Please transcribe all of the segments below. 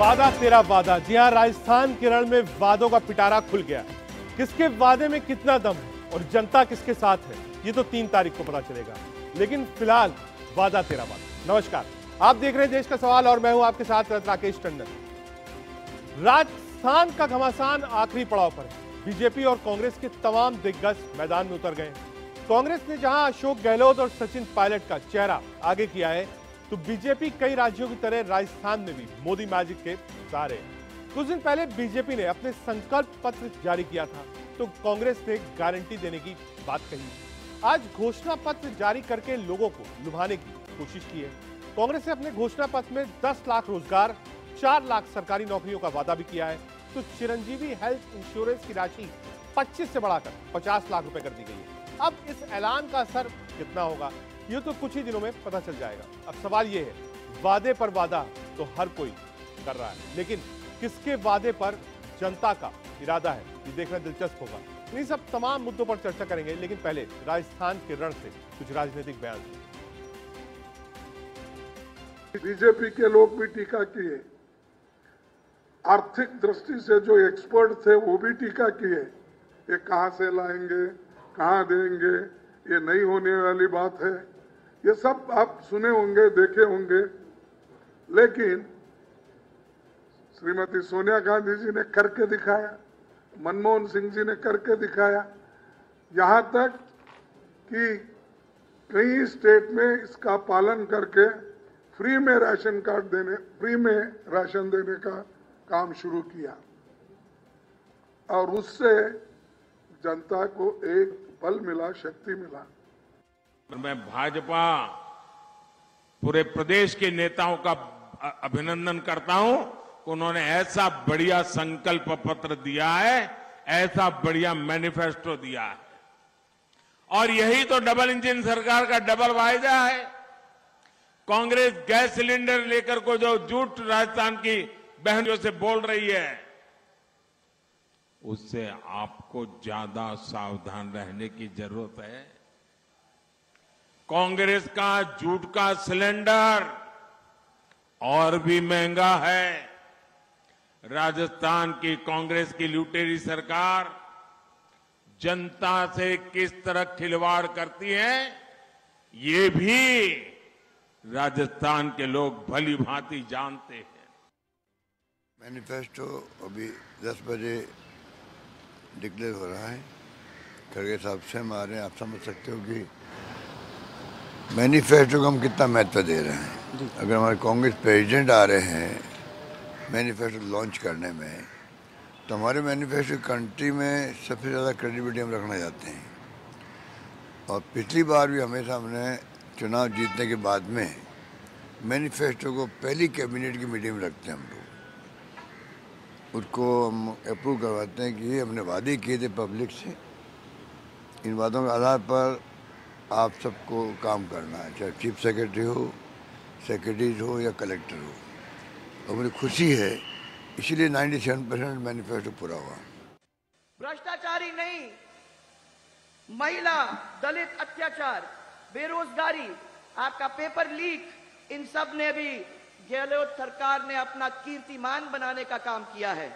वादा तेरा वादा। जी हाँ, राजस्थान केरल में वादों का पिटारा खुल गया। किसके वादे में कितना दम है और जनता किसके साथ है, ये तो 3 तारीख को पता चलेगा, लेकिन फिलहाल वादा तेरा वादा। नमस्कार, आप देख रहे हैं देश का सवाल और मैं हूं आपके साथ राकेश टंडन। राजस्थान का घमासान आखिरी पड़ाव पर है। बीजेपी और कांग्रेस के तमाम दिग्गज मैदान में उतर गए। कांग्रेस ने जहां अशोक गहलोत और सचिन पायलट का चेहरा आगे किया है, तो बीजेपी कई राज्यों की तरह राजस्थान में भी मोदी मैजिक के सहारे। कुछ दिन पहले बीजेपी ने अपने संकल्प पत्र जारी किया था, तो कांग्रेस ने गारंटी देने की बात कही। आज घोषणा पत्र जारी करके लोगों को लुभाने की कोशिश की है। कांग्रेस ने अपने घोषणा पत्र में 10 लाख रोजगार, 4 लाख सरकारी नौकरियों का वादा भी किया है। तो चिरंजीवी हेल्थ इंश्योरेंस की राशि 25 से बढ़ाकर 50 लाख रुपए कर दी गई है। अब इस ऐलान का असर कितना होगा, ये तो कुछ ही दिनों में पता चल जाएगा। अब सवाल ये है, वादे पर वादा तो हर कोई कर रहा है, लेकिन किसके वादे पर जनता का इरादा है, ये देखना दिलचस्प होगा। इन सब तमाम मुद्दों पर चर्चा करेंगे, लेकिन पहले राजस्थान के रण से कुछ राजनीतिक बयान। बीजेपी के लोग भी टीका किए, आर्थिक दृष्टि से जो एक्सपर्ट थे वो भी टीका किए, ये कहां से लाएंगे, कहां देंगे, ये नहीं होने वाली बात है। ये सब आप सुने होंगे, देखे होंगे, लेकिन श्रीमती सोनिया गांधी जी ने करके दिखाया, मनमोहन सिंह जी ने करके दिखाया, यहाँ तक कि कई स्टेट में इसका पालन करके फ्री में राशन देने का काम शुरू किया और उससे जनता को एक बल मिला, शक्ति मिला। मैं भाजपा पूरे प्रदेश के नेताओं का अभिनंदन करता हूं, उन्होंने ऐसा बढ़िया संकल्प पत्र दिया है, ऐसा बढ़िया मैनिफेस्टो दिया है। और यही तो डबल इंजन सरकार का डबल वायदा है। कांग्रेस गैस सिलेंडर लेकर को जो झूठ राजस्थान की बहनों से बोल रही है, उससे आपको ज्यादा सावधान रहने की जरूरत है। कांग्रेस का झूठ का सिलेंडर और भी महंगा है। राजस्थान की कांग्रेस की लुटेरी सरकार जनता से किस तरह खिलवाड़ करती है, ये भी राजस्थान के लोग भली भांति जानते हैं। मैनिफेस्टो अभी 10 बजे डिक्लेयर हो रहा है। खड़गे साहब से हम आ रहे हैं, आप समझ सकते हो कि मैनिफेस्टो को हम कितना महत्व दे रहे हैं। अगर हमारे कांग्रेस प्रेसिडेंट आ रहे हैं मैनिफेस्टो लॉन्च करने में, तो हमारे मैनिफेस्टो कंट्री में सबसे ज़्यादा क्रेडिबिलिटी हम रखना चाहते हैं। और पिछली बार भी हमेशा हमने चुनाव जीतने के बाद में मैनिफेस्टो को पहली कैबिनेट की मीटिंग में रखते हैं। हम लोग उसको हम अप्रूव करवाते हैं कि ये हमने वादे किए थे पब्लिक से, इन वादों के आधार पर आप सबको काम करना है, चाहे चीफ सेक्रेटरी हो, सेक्रेटरीज हो या कलेक्टर हो। और मुझे खुशी है, इसलिए 97% मैनिफेस्टो पूरा हुआ। भ्रष्टाचारी नहीं, महिला, दलित अत्याचार, बेरोजगारी, आपका पेपर लीक, इन सब ने भी गहलोत सरकार ने अपना कीर्तिमान बनाने का काम किया है।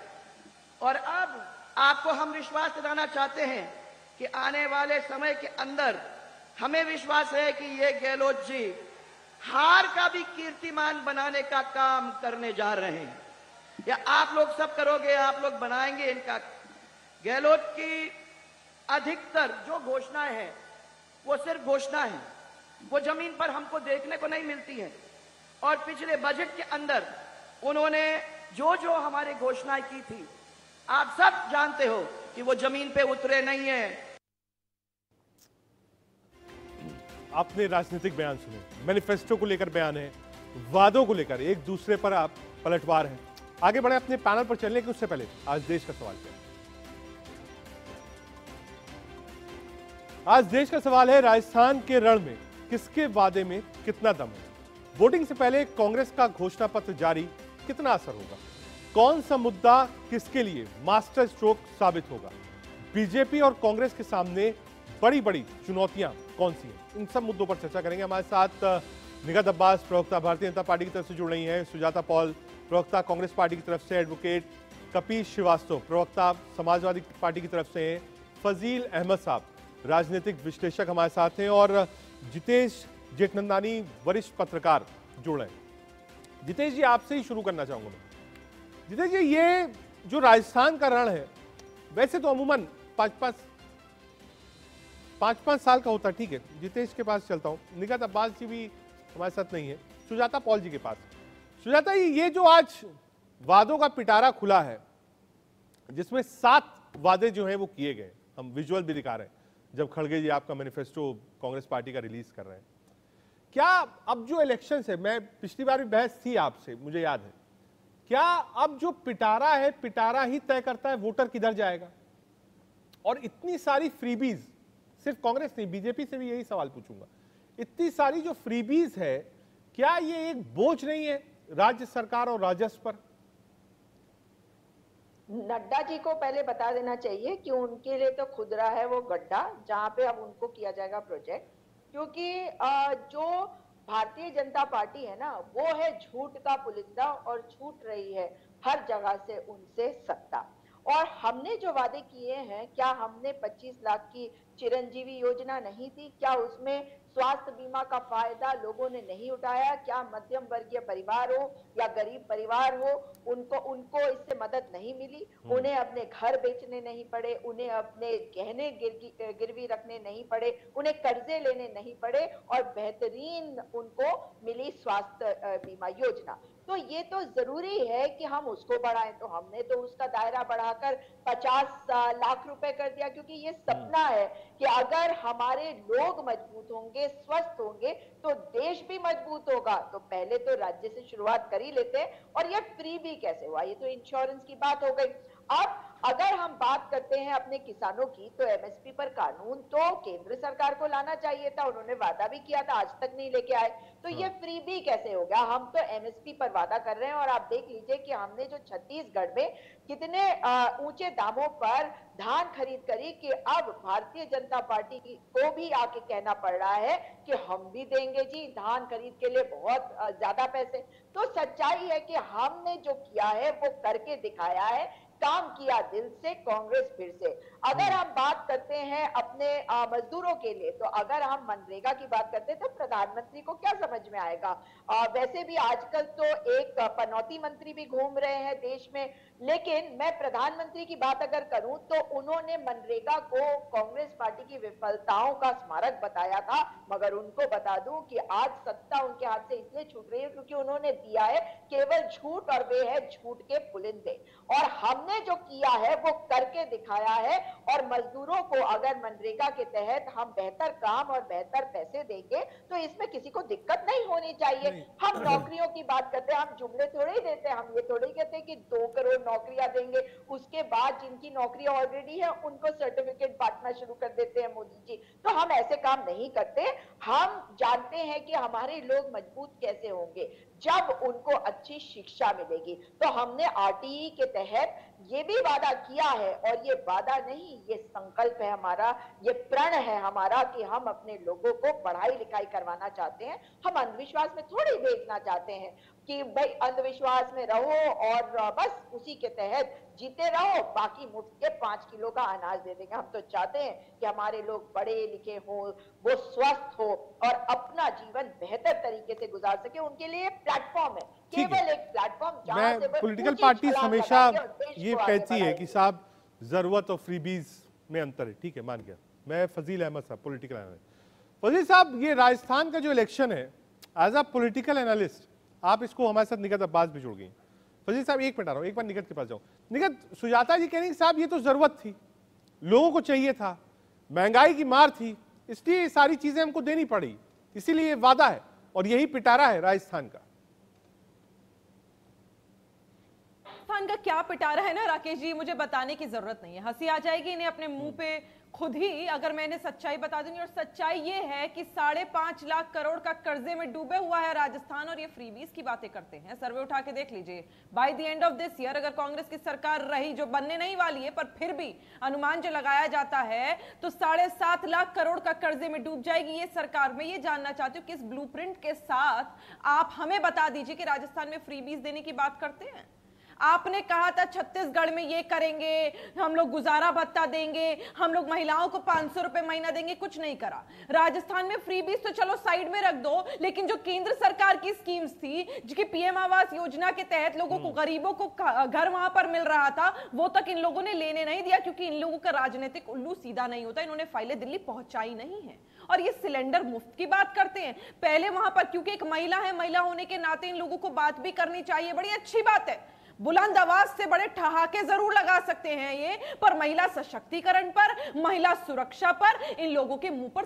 और अब आपको हम विश्वास दिलाना चाहते हैं कि आने वाले समय के अंदर हमें विश्वास है कि ये गहलोत जी हार का भी कीर्तिमान बनाने का काम करने जा रहे हैं। या आप लोग सब करोगे, आप लोग बनाएंगे इनका। गहलोत की अधिकतर जो घोषणाएं हैं वो सिर्फ घोषणा है, वो जमीन पर हमको देखने को नहीं मिलती है। और पिछले बजट के अंदर उन्होंने जो जो हमारे घोषणाएं की थी, आप सब जानते हो कि वो जमीन पे उतरे नहीं है। आपने राजनीतिक बयान सुने, मैनिफेस्टो को लेकर बयान है, वादों को लेकर, एक दूसरे पर आप पलटवार हैं। आगे बढ़े अपने पैनल पर चलने के उससे पहले आज देश का सवाल क्या। आज देश का सवाल है, राजस्थान के रण में किसके वादे में कितना दम है। वोटिंग से पहले कांग्रेस का घोषणा पत्र जारी, कितना असर होगा, कौन सा मुद्दा किसके लिए मास्टर स्ट्रोक साबित होगा, बीजेपी और कांग्रेस के सामने बड़ी बड़ी चुनौतियां कौन सी है, इन सब मुद्दों पर चर्चा करेंगे। हमारे साथ निगत अब्बास प्रवक्ता भारतीय जनता पार्टी की तरफ से जुड़ रही हैं, सुजाता पॉल प्रवक्ता कांग्रेस पार्टी की तरफ से एडवोकेट कपिल श्रीवास्तव, प्रवक्ता समाजवादी पार्टी की तरफ से हैं फजील अहमद साहब राजनीतिक विश्लेषक हमारे साथ हैं और जितेश जेठनंदानी वरिष्ठ पत्रकार जुड़े हैं। जितेश जी, आपसे ही शुरू करना चाहूँगा मैं। जितेश जी, ये जो राजस्थान का रण है वैसे तो अमूमन पाँच पाँच साल का होता है, ठीक है। जितेश के पास चलता हूँ, निगत अब्बास जी भी हमारे साथ नहीं है, सुजाता पॉल जी के पास। सुजाता जी, ये जो आज वादों का पिटारा खुला है जिसमें 7 वादे जो हैं वो किए गए, हम विजुअल भी दिखा रहे हैं जब खड़गे जी आपका मैनिफेस्टो कांग्रेस पार्टी का रिलीज कर रहे हैं। क्या अब जो इलेक्शंस है, मैं पिछली बार भी बहस थी आपसे, मुझे याद है, क्या अब जो पिटारा है पिटारा ही तय करता है वोटर किधर जाएगा? और इतनी सारी फ्रीबीज, सिर्फ कांग्रेस नहीं बीजेपी से भी यही सवाल पूछूंगा, इतनी सारी जो फ्रीबीज है क्या ये एक बोझ नहीं है राज्य सरकार और राजस्व पर? नड्डा जी को पहले बता देना चाहिए कि उनके लिए तो खुदरा है वो गड्ढा जहाँ पे अब उनको किया जाएगा प्रोजेक्ट, क्योंकि जो भारतीय जनता पार्टी है ना वो है झूठ का पुलिंदा और छूट रही है हर जगह से उनसे सत्ता। और हमने जो वादे किए हैं, क्या हमने 25 लाख की चिरंजीवी योजना नहीं थी? क्या उसमें स्वास्थ्य बीमा का फायदा लोगों ने नहीं उठाया? क्या मध्यम वर्गीय परिवार हो या गरीब परिवार हो, उनको इससे मदद नहीं मिली? उन्हें अपने घर बेचने नहीं पड़े, उन्हें अपने गहने गिरवी रखने नहीं पड़े, उन्हें कर्जे लेने नहीं पड़े और बेहतरीन उनको मिली स्वास्थ्य बीमा योजना। तो ये तो जरूरी है कि हम उसको बढ़ाएं, तो हमने तो उसका दायरा बढ़ाकर 50 लाख रुपए कर दिया, क्योंकि ये सपना है कि अगर हमारे लोग मजबूत होंगे, स्वस्थ होंगे, तो देश भी मजबूत होगा। तो पहले तो राज्य से शुरुआत कर ही लेते हैं। और ये फ्री भी कैसे हुआ? ये तो इंश्योरेंस की बात हो गई। अब अगर हम बात करते हैं अपने किसानों की, तो एमएसपी पर कानून तो केंद्र सरकार को लाना चाहिए था, उन्होंने वादा भी किया था, आज तक नहीं लेके आए। तो ये फ्री भी कैसे हो गया? हम तो एमएसपी पर वादा कर रहे हैं और आप देख लीजिए कि हमने जो छत्तीसगढ़ में कितने ऊंचे दामों पर धान खरीद करी कि अब भारतीय जनता पार्टी को भी आके कहना पड़ रहा है कि हम भी देंगे जी धान खरीद के लिए बहुत ज्यादा पैसे। तो सच्चाई है कि हमने जो किया है वो करके दिखाया है, काम किया दिल से कांग्रेस फिर से। अगर हम बात करते हैं अपने मजदूरों के लिए, तो अगर हम मनरेगा की बात करते हैं तो प्रधानमंत्री को क्या समझ में आएगा? वैसे भी आजकल तो एक पनौती मंत्री भी घूम रहे हैं देश में, लेकिन मैं प्रधानमंत्री की बात अगर करूं तो उन्होंने मनरेगा को कांग्रेस पार्टी की विफलताओं का स्मारक बताया था। मगर उनको बता दूं कि आज सत्ता उनके हाथ से इसलिए छूट रही है क्योंकि उन्होंने दिया है केवल झूठ, और वे है झूठ के पुलिंदे। और हमने जो किया है वो करके दिखाया है। और मजदूरों को अगर मनरेगा के तहत हम बेहतर काम और बेहतर पैसे देंगे तो इसमें किसी को दिक्कत नहीं होनी चाहिए। हम नौकरियों की बात करते हैं, हम जुमले थोड़े ही देते हैं, हम ये थोड़े ही कहते हैं कि 2 करोड़ नौकरियां देंगे, उसके बाद जिनकी नौकरियां ऑलरेडी है उनको सर्टिफिकेट बांटना शुरू कर देते हैं मोदी जी। तो हम ऐसे काम नहीं करते। हम जानते हैं कि हमारे लोग मजबूत कैसे होंगे जब उनको अच्छी शिक्षा मिलेगी। तो हमने आरटीई के तहत ये भी वादा किया है, और ये वादा नहीं, ये संकल्प है हमारा, ये प्रण है हमारा कि हम अपने लोगों को पढ़ाई लिखाई करवाना चाहते हैं। हम अंधविश्वास में थोड़ी भेजना चाहते हैं कि भाई अंधविश्वास में रहो और बस उसी के तहत जीते रहो, बाकी मुफ्त के 5 किलो का अनाज दे देंगे। हम तो चाहते हैं कि हमारे लोग पढ़े लिखे हों, वो स्वस्थ हो और अपना जीवन बेहतर तरीके से गुजार सके। उनके लिए प्लेटफॉर्म है, केवल एक प्लेटफॉर्म जहां से पॉलिटिकल पार्टी हमेशा ये कहती है कि साहब जरूरत और फ्रीबीज में अंतर है, ठीक है, मान गया मैं। फजील अहमद साहब, पॉलिटिकल एनालिस्ट। फजील साहब, ये राजस्थान का जो इलेक्शन है, एज अ पॉलिटिकल एनालिस्ट आप इसको हमारे साथ निगत अब्बास भी जुड़ गई। फजील साहब एक मिनट आ रहा हूँ, एक बार निगत के पास जाऊँ। निगत, सुजाता जी कह रही साहब ये तो जरूरत थी, लोगों को चाहिए था, महंगाई की मार थी, इसलिए ये सारी चीजें हमको देनी पड़ी, इसीलिए ये वादा है और यही पिटारा है राजस्थान का। राजस्थान का क्या पिटारा है ना राकेश जी, मुझे बताने की जरूरत नहीं है, हंसी आ जाएगी इन्हें अपने मुंह पे खुद ही अगर मैंने सच्चाई बता दूंगी, और सच्चाई ये है कि 5.5 लाख करोड़ का कर्जे में डूबे हुआ है राजस्थान, और ये फ्रीबीज की बातें करते हैं। सर्वे उठा के देख लीजिए, by the end of this year अगर कांग्रेस की सरकार रही, जो बनने नहीं वाली है पर फिर भी अनुमान जो लगाया जाता है, तो 7.5 लाख करोड़ का कर्जे में डूब जाएगी ये सरकार। में ये जानना चाहती हूँ किस ब्लूप्रिंट के साथ आप हमें बता दीजिए कि राजस्थान में फ्रीबीज देने की बात करते हैं। आपने कहा था छत्तीसगढ़ में ये करेंगे, हम लोग गुजारा भत्ता देंगे, हम लोग महिलाओं को 500 रुपए महीना देंगे, कुछ नहीं करा। राजस्थान में फ्रीबीज तो चलो साइड में रख दो, लेकिन जो केंद्र सरकार की स्कीम्स थी, जिसकी पीएम आवास योजना के तहत लोगों को, गरीबों को घर वहां पर मिल रहा था, वो तक इन लोगों ने लेने नहीं दिया, क्योंकि इन लोगों का राजनीतिक उल्लू सीधा नहीं होता, इन्होंने फाइलें दिल्ली पहुंचाई नहीं है। और ये सिलेंडर मुफ्त की बात करते हैं, पहले वहां पर, क्योंकि एक महिला है, महिला होने के नाते इन लोगों को बात भी करनी चाहिए, बड़ी अच्छी बात है। बुलंद आवाज से बड़े ठहाके जरूर लगा सकते हैं ये, पर महिला सशक्तिकरण पर, महिला सुरक्षा पर इन लोगों के मुंह पर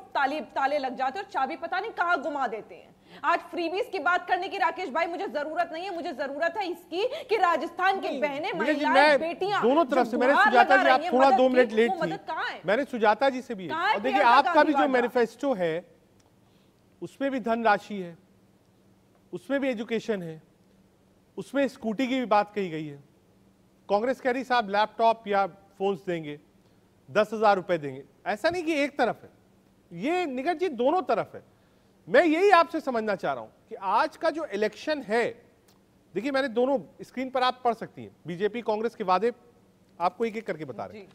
ताले लग जाते हैं और चाबी पता नहीं कहां गुमा देते हैं। आज फ्रीबीज की बात करने की राकेश भाई मुझे जरूरत नहीं है, मुझे जरूरत है इसकी कि राजस्थान के बहनें, महिलाएं, बेटियां दोनों तरफ से। मैंने सुजाता जी, आप थोड़ा 2 मिनट लेट थी, मैंने सुजाता जी से भी, देखिए आपका भी जो मैनिफेस्टो है उसमें भी धनराशि है, उसमें भी एजुकेशन है, उसमें स्कूटी की भी बात कही गई है। कांग्रेस कह रही साहब लैपटॉप या फोन्स देंगे, 10,000 रुपए देंगे। ऐसा नहीं कि एक तरफ है ये, निगत जी दोनों तरफ है। मैं यही आपसे समझना चाह रहा हूं कि आज का जो इलेक्शन है, देखिए मैंने दोनों स्क्रीन पर आप पढ़ सकती हैं, बीजेपी कांग्रेस के वादे आपको एक एक करके बता रहे हैं।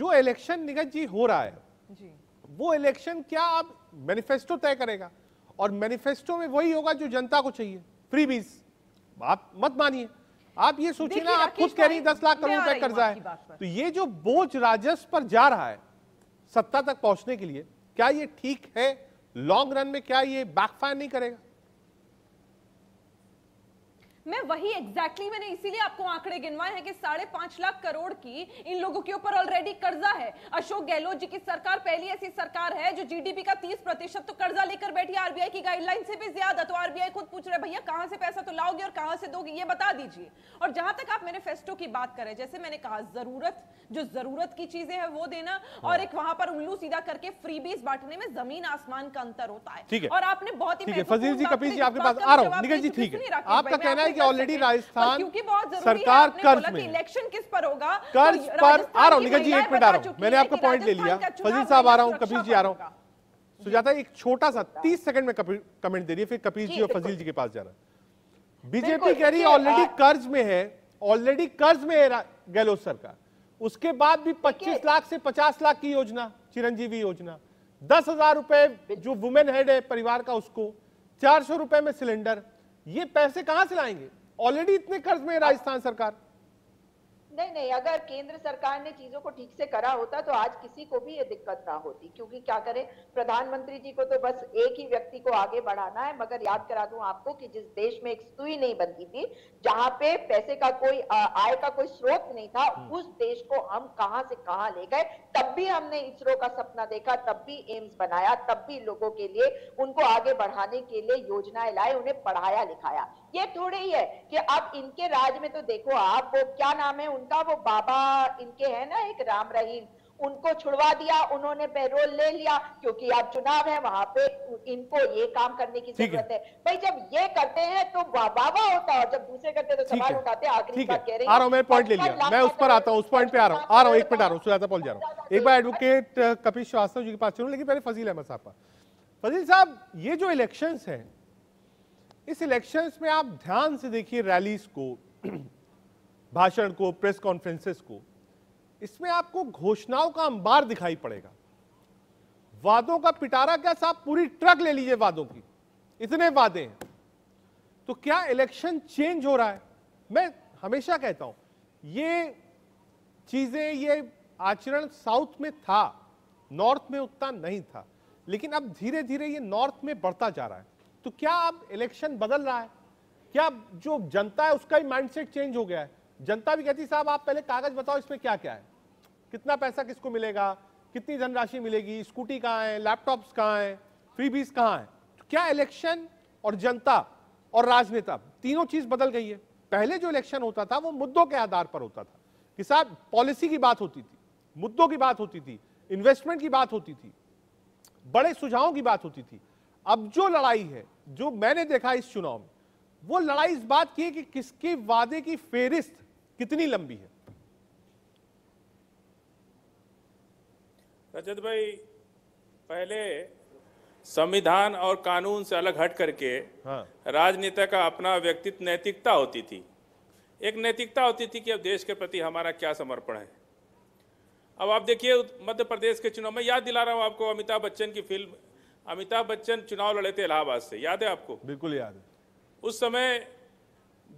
जो इलेक्शन निगत जी हो रहा है जी, वो इलेक्शन क्या आप मैनिफेस्टो तय करेगा, और मैनिफेस्टो में वही होगा जो जनता को चाहिए, फ्रीबीज। आप मत मानिए, आप ये सोचिए ना, आप खुद कह रही 10 लाख करोड़ का कर्जा है, तो ये जो बोझ राजस्व पर जा रहा है सत्ता तक पहुंचने के लिए, क्या ये ठीक है? लॉन्ग रन में क्या ये बैकफायर नहीं करेगा? मैं वही एग्जैक्टली मैंने इसीलिए आपको आंकड़े गिनवाए हैं कि 5.5 लाख करोड़ की इन लोगों के ऊपर ऑलरेडी कर्जा है। अशोक गहलोत जी की सरकार पहली ऐसी सरकार है जो जीडीपी का 30% तो कर्जा लेकर बैठी है, आरबीआई की गाइडलाइन से भी ज्यादा। तो आरबीआई खुद पूछ रहे भैया कहां से पैसा तो लाओगे और कहां से दोगे, ये बता दीजिए। और जहां तक आप मैनिफेस्टो की बात करें, जैसे मैंने कहा, जरूरत की चीजें हैं वो देना, और एक वहां पर उल्लू सीधा करके फ्रीबीज बांटने में जमीन आसमान का अंतर होता है। और आपने बहुत ही फजील जी, कपिल जी आपके पास आ रहा हूं, निगत जी ठीक है, आपका कहना है कि ऑलरेडी राजस्थान सरकार कर्ज में, इलेक्शन किस पर होगा, कर्ज पर। आ रहा हूं निगत जी, 1 मिनट आ रहा हूं, मैंने आपका पॉइंट ले लिया, फजील साहब आ रहा हूं, कपिल जी आ रहा हूं। सुजाता एक छोटा सा 30 सेकंड में कमेंट दे रही है, फिर कपिल जी और फजील जी के पास जाना। बीजेपी कह रही है ऑलरेडी कर्ज में है, ऑलरेडी कर्ज में है गहलोत सरकार, उसके बाद भी 25 लाख से 50 लाख की योजना, चिरंजीवी योजना, 10,000 रुपए जो वुमेन हेड है परिवार का उसको, 400 रुपए में सिलेंडर, ये पैसे कहां से लाएंगे? ऑलरेडी इतने कर्ज में राजस्थान सरकार। नहीं, अगर केंद्र सरकार ने चीजों को ठीक से करा होता तो आज किसी को भी ये दिक्कत ना होती, क्योंकि क्या करें, प्रधानमंत्री जी को तो बस एक ही व्यक्ति को आगे बढ़ाना है। मगर याद करा दूं आपको कि जिस देश में एक सुई नहीं बनती थी, जहां पे पैसे का कोई आय का कोई स्रोत नहीं था, उस देश को हम कहां से कहां ले गए। तब भी हमने इसरो का सपना देखा, तब भी एम्स बनाया, तब भी लोगों के लिए उनको आगे बढ़ाने के लिए योजनाएं लाए, उन्हें पढ़ाया लिखाया। ये थोड़े ही है कि अब इनके राज्य में तो देखो आप, वो क्या नाम है उनका, वो बाबा इनके है ना एक राम रहीम, उनको छुड़वा दिया, उन्होंने पैरोल ले लिया, क्योंकि आप चुनाव है वहां पे, इनको ये काम करने की जरूरत है। भाई जब ये करते हैं तो बाबा होता है, और जब दूसरे करते हैं तो सवाल उठाते हैं। आखिरी बात कह रही हूं, आ रहा हूं, मैं पॉइंट ले लिया, मैं उस पर आता हूं, उस पॉइंट पे आ रहा हूं, 1 मिनट आ रहा हूं, सुजाता पॉल जा रहा हूं, एक बार एडवोकेट कपिल श्रीवास्तव जी के पास चलूं, लेकिन पहले फजील अहमद साहब का। फजील साहब, ये जो इलेक्शंस हैं, इस इलेक्शंस में आप ध्यान से देखिए रैलीज को, भाषण को, प्रेस कॉन्फ्रेंसेस को, इसमें आपको घोषणाओं का अंबार दिखाई पड़ेगा, वादों का पिटारा। क्या साहब, पूरी ट्रक ले लीजिए वादों की, इतने वादे हैं। तो क्या इलेक्शन चेंज हो रहा है? मैं हमेशा कहता हूं ये चीजें, ये आचरण साउथ में था, नॉर्थ में उतना नहीं था, लेकिन अब धीरे धीरे ये नॉर्थ में बढ़ता जा रहा है। तो क्या अब इलेक्शन बदल रहा है? क्या जो जनता है उसका ही माइंडसेट चेंज हो गया है? जनता भी कहती साहब आप पहले कागज बताओ, इसमें क्या क्या है, कितना पैसा किसको मिलेगा, कितनी धनराशि मिलेगी, स्कूटी कहाँ है, लैपटॉप्स कहाँ है, फ्रीबीज कहाँ है। तो क्या इलेक्शन और जनता और राजनेता तीनों चीज बदल गई है? पहले जो इलेक्शन होता था वो मुद्दों के आधार पर होता था कि साहब पॉलिसी की बात होती थी, मुद्दों की बात होती थी, इन्वेस्टमेंट की बात होती थी, बड़े सुझावों की बात होती थी। अब जो लड़ाई है, जो मैंने देखा इस चुनाव में, वो लड़ाई इस बात की है कि किसके वादे की फेरिस्त कितनी लंबी है। रजत भाई, पहले संविधान और कानून से अलग हट करके राजनेता का अपना व्यक्तित्व, नैतिकता होती थी। एक नैतिकता होती थी कि अब देश के प्रति हमारा क्या समर्पण है। अब आप देखिए मध्य प्रदेश के चुनाव में, याद दिला रहा हूँ आपको अमिताभ बच्चन की फिल्म। अमिताभ बच्चन चुनाव लड़े थे इलाहाबाद से, याद है आपको? बिल्कुल याद है। उस समय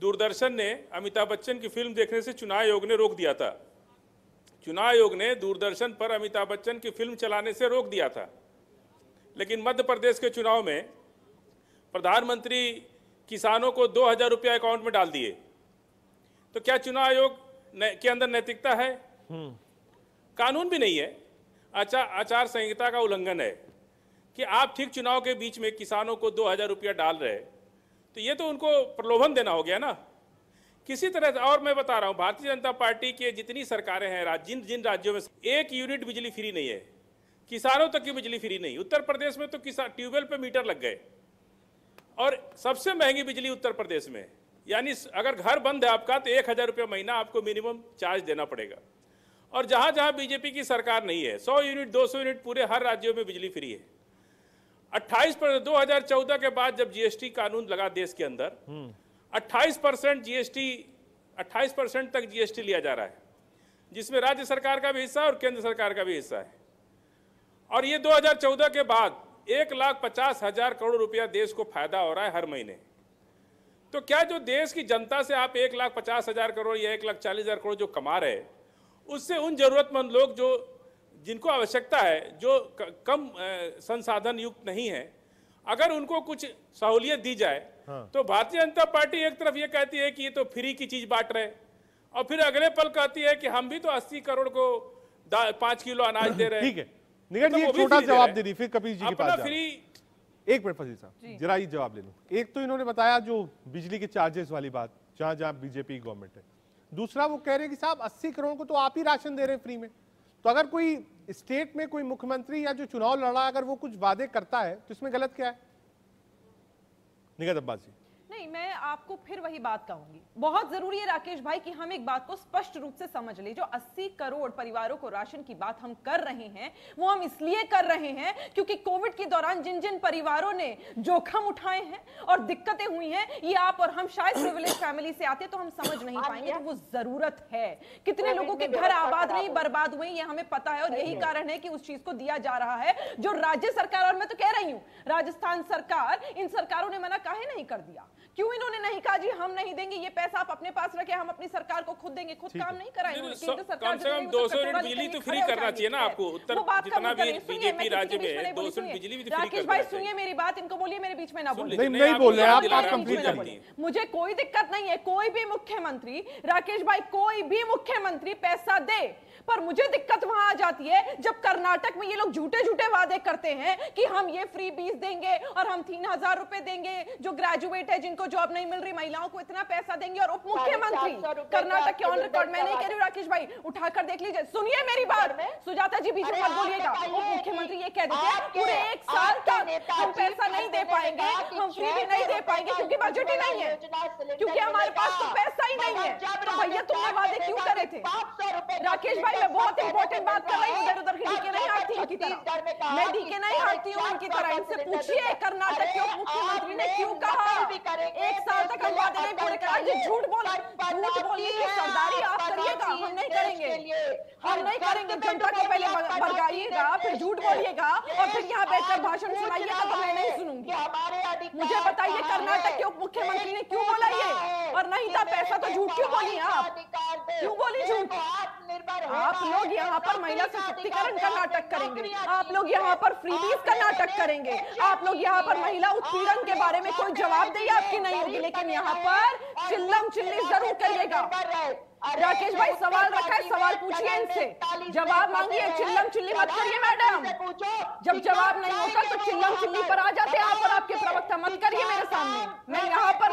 दूरदर्शन ने अमिताभ बच्चन की फिल्म देखने से चुनाव आयोग ने रोक दिया था। चुनाव आयोग ने दूरदर्शन पर अमिताभ बच्चन की फिल्म चलाने से रोक दिया था। लेकिन मध्य प्रदेश के चुनाव में प्रधानमंत्री किसानों को 2000 रुपया अकाउंट में डाल दिए। तो क्या चुनाव आयोग के अंदर नैतिकता है? कानून भी नहीं है, आचार संहिता का उल्लंघन है कि आप ठीक चुनाव के बीच में किसानों को 2000 रुपया डाल रहे। तो ये तो उनको प्रलोभन देना हो गया ना किसी तरह से। और मैं बता रहा हूँ, भारतीय जनता पार्टी के जितनी सरकारें हैं, जिन राज्यों में एक यूनिट बिजली फ्री नहीं है, किसानों तक की बिजली फ्री नहीं। उत्तर प्रदेश में तो किसान ट्यूबवेल पे मीटर लग गए और सबसे महंगी बिजली उत्तर प्रदेश में। यानी अगर घर बंद है आपका तो 1000 रुपये महीना आपको मिनिमम चार्ज देना पड़ेगा। और जहाँ जहाँ बीजेपी की सरकार नहीं है, 100 यूनिट 200 यूनिट पूरे हर राज्यों में बिजली फ्री है। 2014 के बाद जब जीएसटी कानून लगा देश के अंदर, 28% तक जीएसटी लिया जा रहा है, जिसमें राज्य सरकार का भी हिस्सा है और केंद्र सरकार का भी हिस्सा है। और ये 2014 के बाद 1,50,000 करोड़ रुपया देश को फायदा हो रहा है हर महीने। तो क्या जो देश की जनता से आप 1,50,000 करोड़ या 1,40,000 करोड़ जो कमा रहे, उससे उन जरूरतमंद लोग जो जिनको आवश्यकता है, जो कम संसाधन युक्त नहीं है, अगर उनको कुछ सहूलियत दी जाए। तो भारतीय जनता पार्टी एक तरफ ये कहती है कि ये तो फ्री की चीज़ बांट रहे, और फिर अगले पल कहती है कि हम भी तो 80 करोड़ को 5 किलो अनाज दे रहे। ठीक है निगत जी, छोटा जवाब दे दी, फिर कपिल जी के पास जाओ। एक मिनट फजील साहब, जरा ये जवाब ले लो। एक तो इन्होंने बताया जो बिजली के चार्जेस वाली बात, जहाँ जहाँ बीजेपी गवर्नमेंट है। दूसरा वो कह रहे हैं कि साहब 80 करोड़ को तो आप ही राशन दे रहे हैं फ्री में। तो अगर कोई स्टेट में कोई मुख्यमंत्री या जो चुनाव लड़ रहा है, अगर वो कुछ वादे करता है तो इसमें गलत क्या है? निगत अब्बास जी, नहीं, मैं आपको फिर वही बात कहूंगी। बहुत जरूरी है राकेश भाई कि हम एक बात को स्पष्ट रूप से समझ ले। जो 80 करोड़ परिवारों को राशन की बात हम कर रहे हैं, वो हम इसलिए कर रहे हैं क्योंकि कोविड के दौरान जिन जिन परिवारों ने जोखिम उठाए हैं और दिक्कतें हुई हैं, ये आप और हम शायद प्रिविलेज फैमिली से आते तो हम समझ नहीं पाएंगे। तो वो जरूरत है। कितने लोगों के घर आबाद नहीं बर्बाद हुए, ये हमें पता है, और यही कारण है कि उस चीज को दिया जा रहा है जो राज्य सरकार, और मैं तो कह रही हूँ राजस्थान सरकार, इन सरकारों ने मना काहे नहीं कर दिया? क्यों इन्होंने नहीं कहा जी हम नहीं देंगे, ये पैसा आप अपने पास रखें, हम अपनी सरकार को खुद देंगे? खुद काम नहीं कराएं। कम से कम 200 यूनिट बिजली तो फ्री करना चाहिए ना आपको। जितना भी बीजेपी राज्य में 200 यूनिट बिजली भी फ्री करना चाहिए। राकेश भाई सुनिए मेरी बात, इनको बोलिए मेरे बीच में ना बोलिए। नहीं बोल रहे आप, बात कंप्लीट कर दीजिए। मुझे कोई दिक्कत नहीं है, कोई भी मुख्यमंत्री, राकेश भाई कोई भी मुख्यमंत्री पैसा दे, पर मुझे दिक्कत वहां आ जाती है जब कर्नाटक में ये लोग झूठे झूठे वादे करते हैं कि हम ये फ्री बीज देंगे और हम 3000 रुपए देंगे जो ग्रेजुएट है, जिनको जॉब नहीं मिल रही महिलाओं को इतना पैसा देंगे, और उप मुख्यमंत्री कर्नाटक के ऑन रिकॉर्ड, मैं नहीं कह रही हूँ राकेश भाई, उठाकर देख लीजिए। सुनिए मेरी बात, सुजाता जी बीच में मत बोलिएगा। उप मुख्यमंत्री ये कह देते हैं पूरे 1 साल तक हम पैसा नहीं दे पाएंगे, हम फ्री भी नहीं दे पाएंगे क्योंकि बजट ही नहीं है, क्योंकि हमारे पास तो पैसा ही नहीं है। तो भैया तुमने वादे क्यों करे थे? राकेश भाई मैं बहुत इंपॉर्टेंट बात कर रही हूँ, इधर उधर की डीके नहीं हारती इनकी तरह, मैं डीके नहीं हारती हूँ इनकी तरह। इनसे पूछिए कर्नाटक के उप मुख्यमंत्री ने क्यों कहा 1 साल तक हम वादे नहीं पूरे कराएंगे। झूठ बोलिए, सरदारी आप करिएगा, हम नहीं करेंगे, हम नहीं करेंगे। जनता को पहले भड़काइएगा, फिर झूठ बोलिएगा, और फिर यहाँ बैठकर भाषण सुनाइएगा तो मैं नहीं सुनूंगी। मुझे बताइए कर्नाटक के उप मुख्यमंत्री ने क्यों बोला ये, और नहीं था पैसा तो झूठ क्यों बोली आप? क्यों बोली झूठ? आप लोग यहाँ पर महिला सशक्तिकरण का नाटक करेंगे, आप लोग यहाँ पर फ्रीबीज का नाटक करेंगे, आप लोग यहाँ पर महिला उत्पीड़न के बारे में कोई जवाबदेही आपकी नहीं होगी, लेकिन यहाँ पर चिल्लम चिल्ली जरूर करिएगा। राकेश भाई सवाल रखा है, सवाल पूछिए इनसे, जवाब मांगिए, चिल्लम चिल्ली मत करिए मैडम। जब जवाब नहीं होता तो चिल्लम चिल्ली पर आ जाते आप और आपके प्रवक्ता, मत करिए मेरे सामने। मैं यहाँ पर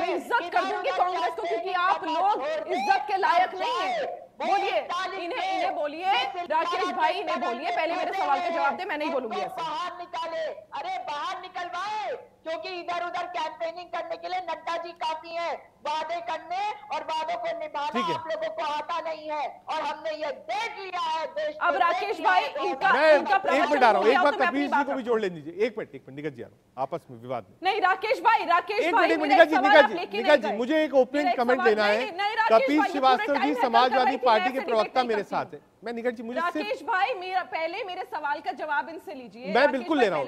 बेइज्जत कर दूंगी कांग्रेस को, क्योंकि आप लोग इज्जत के लायक नहीं है। बोलिए, इन्हें बोलिए राकेश भाई, इन्हें बोलिए, पहले मेरे सवाल का जवाब दे, मैं नहीं बोलूंगी। बाहर निकाले, अरे बाहर निकलवाए, क्योंकि इधर उधर कैंपेनिंग करने के लिए नड्डा जी काफी हैं, वादे करने और वादों को निभाना आप लोगों को आता नहीं है और हमने ये देख लिया है देश। अब राकेश भाई इनका आपस में विवाद नहीं। राकेश भाई, राकेश भाई निगत जी मुझे एक ओपनिंग कमेंट देना है। कपिल श्रीवास्तव जी समाजवादी पार्टी के प्रवक्ता मेरे साथ है। मैं निगत जी मुझे राकेश भाई मेरा पहले मेरे सवाल का जवाब इनसे लीजिए। मैं बिल्कुल ले रहा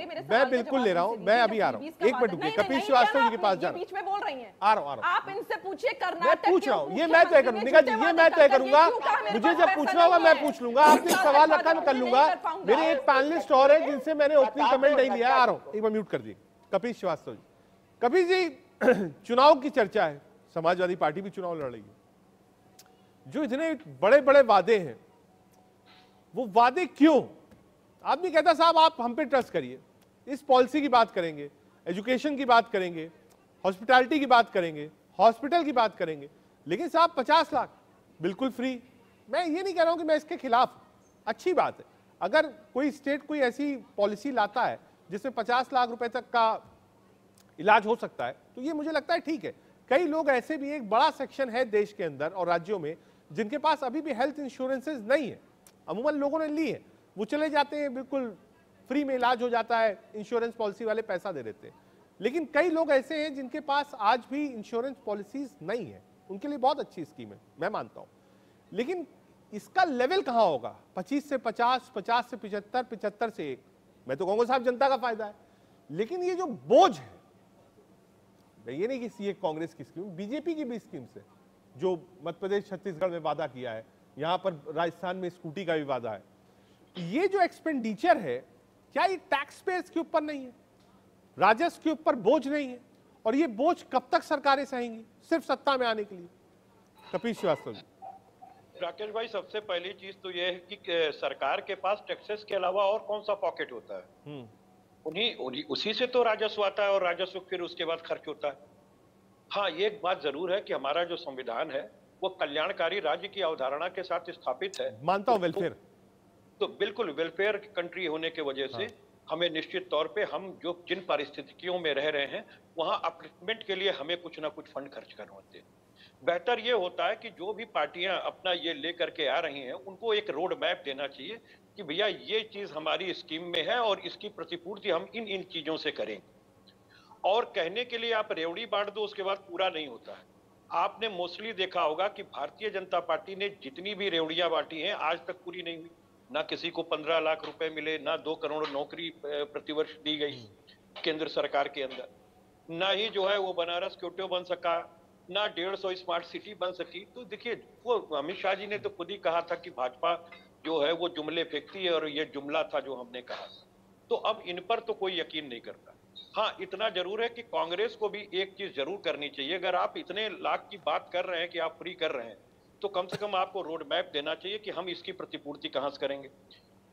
हूँ, मैं अभी आ रहा हूँ, एक मिनट रुकिए। कपिल श्रीवास्तव जी के पास जा रहा हूँ, बीच में बोल रही है, आ रहा हूँ। आप इनसे पूछिए, कर्नाटक पूछ रहा हूँ, ये मैं तय करूंगा निगत जी, ये मैं तय करूंगा। मुझे जब पूछना होगा मैं पूछ लूंगा, आपने सवाल रखा मैं कर लूंगा। मेरे एक पैनलिस्ट और है जिनसे मैंने ओपनिंग कमेंट नहीं लिया, आ रहा हूँ। एक बार म्यूट कर दिए कपिल श्रीवास्तव जी। कपिल जी, चुनाव की चर्चा है, समाजवादी पार्टी भी चुनाव लड़ रही है, जो इतने बड़े बड़े वादे हैं वो वादे क्यों? आदमी कहता साहब आप हम पे ट्रस्ट करिए, इस पॉलिसी की बात करेंगे, एजुकेशन की बात करेंगे, हॉस्पिटैलिटी की बात करेंगे, हॉस्पिटल की बात करेंगे, लेकिन साहब 50 लाख बिल्कुल फ्री। मैं ये नहीं कह रहा हूँ कि मैं इसके खिलाफ, अच्छी बात है अगर कोई स्टेट कोई ऐसी पॉलिसी लाता है जिसमें 50 लाख रुपए तक का इलाज हो सकता है तो ये मुझे लगता है ठीक है। कई लोग ऐसे भी, एक बड़ा सेक्शन है देश के अंदर और राज्यों में जिनके पास अभी भी हेल्थ इंश्योरेंसेज नहीं है, अमूमन लोगों ने ली है, वो चले जाते हैं, बिल्कुल फ्री में इलाज हो जाता है, इंश्योरेंस पॉलिसी वाले पैसा दे देते हैं। लेकिन कई लोग ऐसे हैं जिनके पास आज भी इंश्योरेंस पॉलिसीज नहीं है, उनके लिए बहुत अच्छी स्कीम है मैं मानता हूँ, लेकिन इसका लेवल कहाँ होगा? 25 से 50, 50 से 75, 75 से 1। मैं तो कहूँगा साहब जनता का फायदा है, लेकिन ये जो बोझ है, मैं ये नहीं कि ये कांग्रेस की स्कीम, बीजेपी की भी स्कीम्स है, जो मध्य प्रदेश छत्तीसगढ़ में वादा किया है, यहाँ पर राजस्थान में स्कूटी का भी वादा है। ये जो एक्सपेंडिचर है क्या ये टैक्स पेयर्स के ऊपर नहीं है? राजस्व के ऊपर बोझ नहीं है? और ये बोझ कब तक सरकारें सहेंगी सिर्फ सत्ता में आने के लिए? कपिल श्रीवास्तव जी। राकेश भाई, सबसे पहली चीज तो ये है कि सरकार के पास टैक्सेस के अलावा और कौन सा पॉकेट होता है? उन्हीं उसी से तो राजस्व आता है और राजस्व फिर उसके बाद खर्च होता है। हाँ, ये एक बात जरूर है कि हमारा जो संविधान है वो कल्याणकारी राज्य की अवधारणा के साथ स्थापित है, मानता हूँ। वेलफेयर तो बिल्कुल वेलफेयर कंट्री होने के वजह से हमें निश्चित तौर पे हम जो जिन पारिस्थितिकियों में रह रहे हैं वहाँ अपलिफ्टमेंट के लिए हमें कुछ ना कुछ फंड खर्च करना होते हैं। बेहतर ये होता है कि जो भी पार्टियां अपना ये लेकर के आ रही हैं उनको एक रोड मैप देना चाहिए कि भैया ये चीज हमारी स्कीम में है और इसकी प्रतिपूर्ति हम इन इन चीजों से करेंगे। और कहने के लिए आप रेवड़ी बांट दो, उसके बाद पूरा नहीं होता है। आपने मोस्टली देखा होगा कि भारतीय जनता पार्टी ने जितनी भी रेवड़ियां बांटी हैं आज तक पूरी नहीं हुई, ना किसी को 15 लाख रुपए मिले, ना 2 करोड़ नौकरी प्रतिवर्ष दी गई केंद्र सरकार के अंदर, ना ही जो है वो बनारस क्योटो बन सका, ना 150 स्मार्ट सिटी बन सकी। तो देखिए, वो अमित शाह जी ने तो खुद ही कहा था कि भाजपा जो है वो जुमले फेंकती है, और ये जुमला था जो हमने कहा। तो अब इन पर तो कोई यकीन नहीं करता। हाँ, इतना जरूर है कि कांग्रेस को भी एक चीज जरूर करनी चाहिए, अगर आप इतने लाख की बात कर रहे हैं कि आप फ्री कर रहे हैं तो कम से कम आपको रोड मैप देना चाहिए कि हम इसकी प्रतिपूर्ति कहाँ से करेंगे।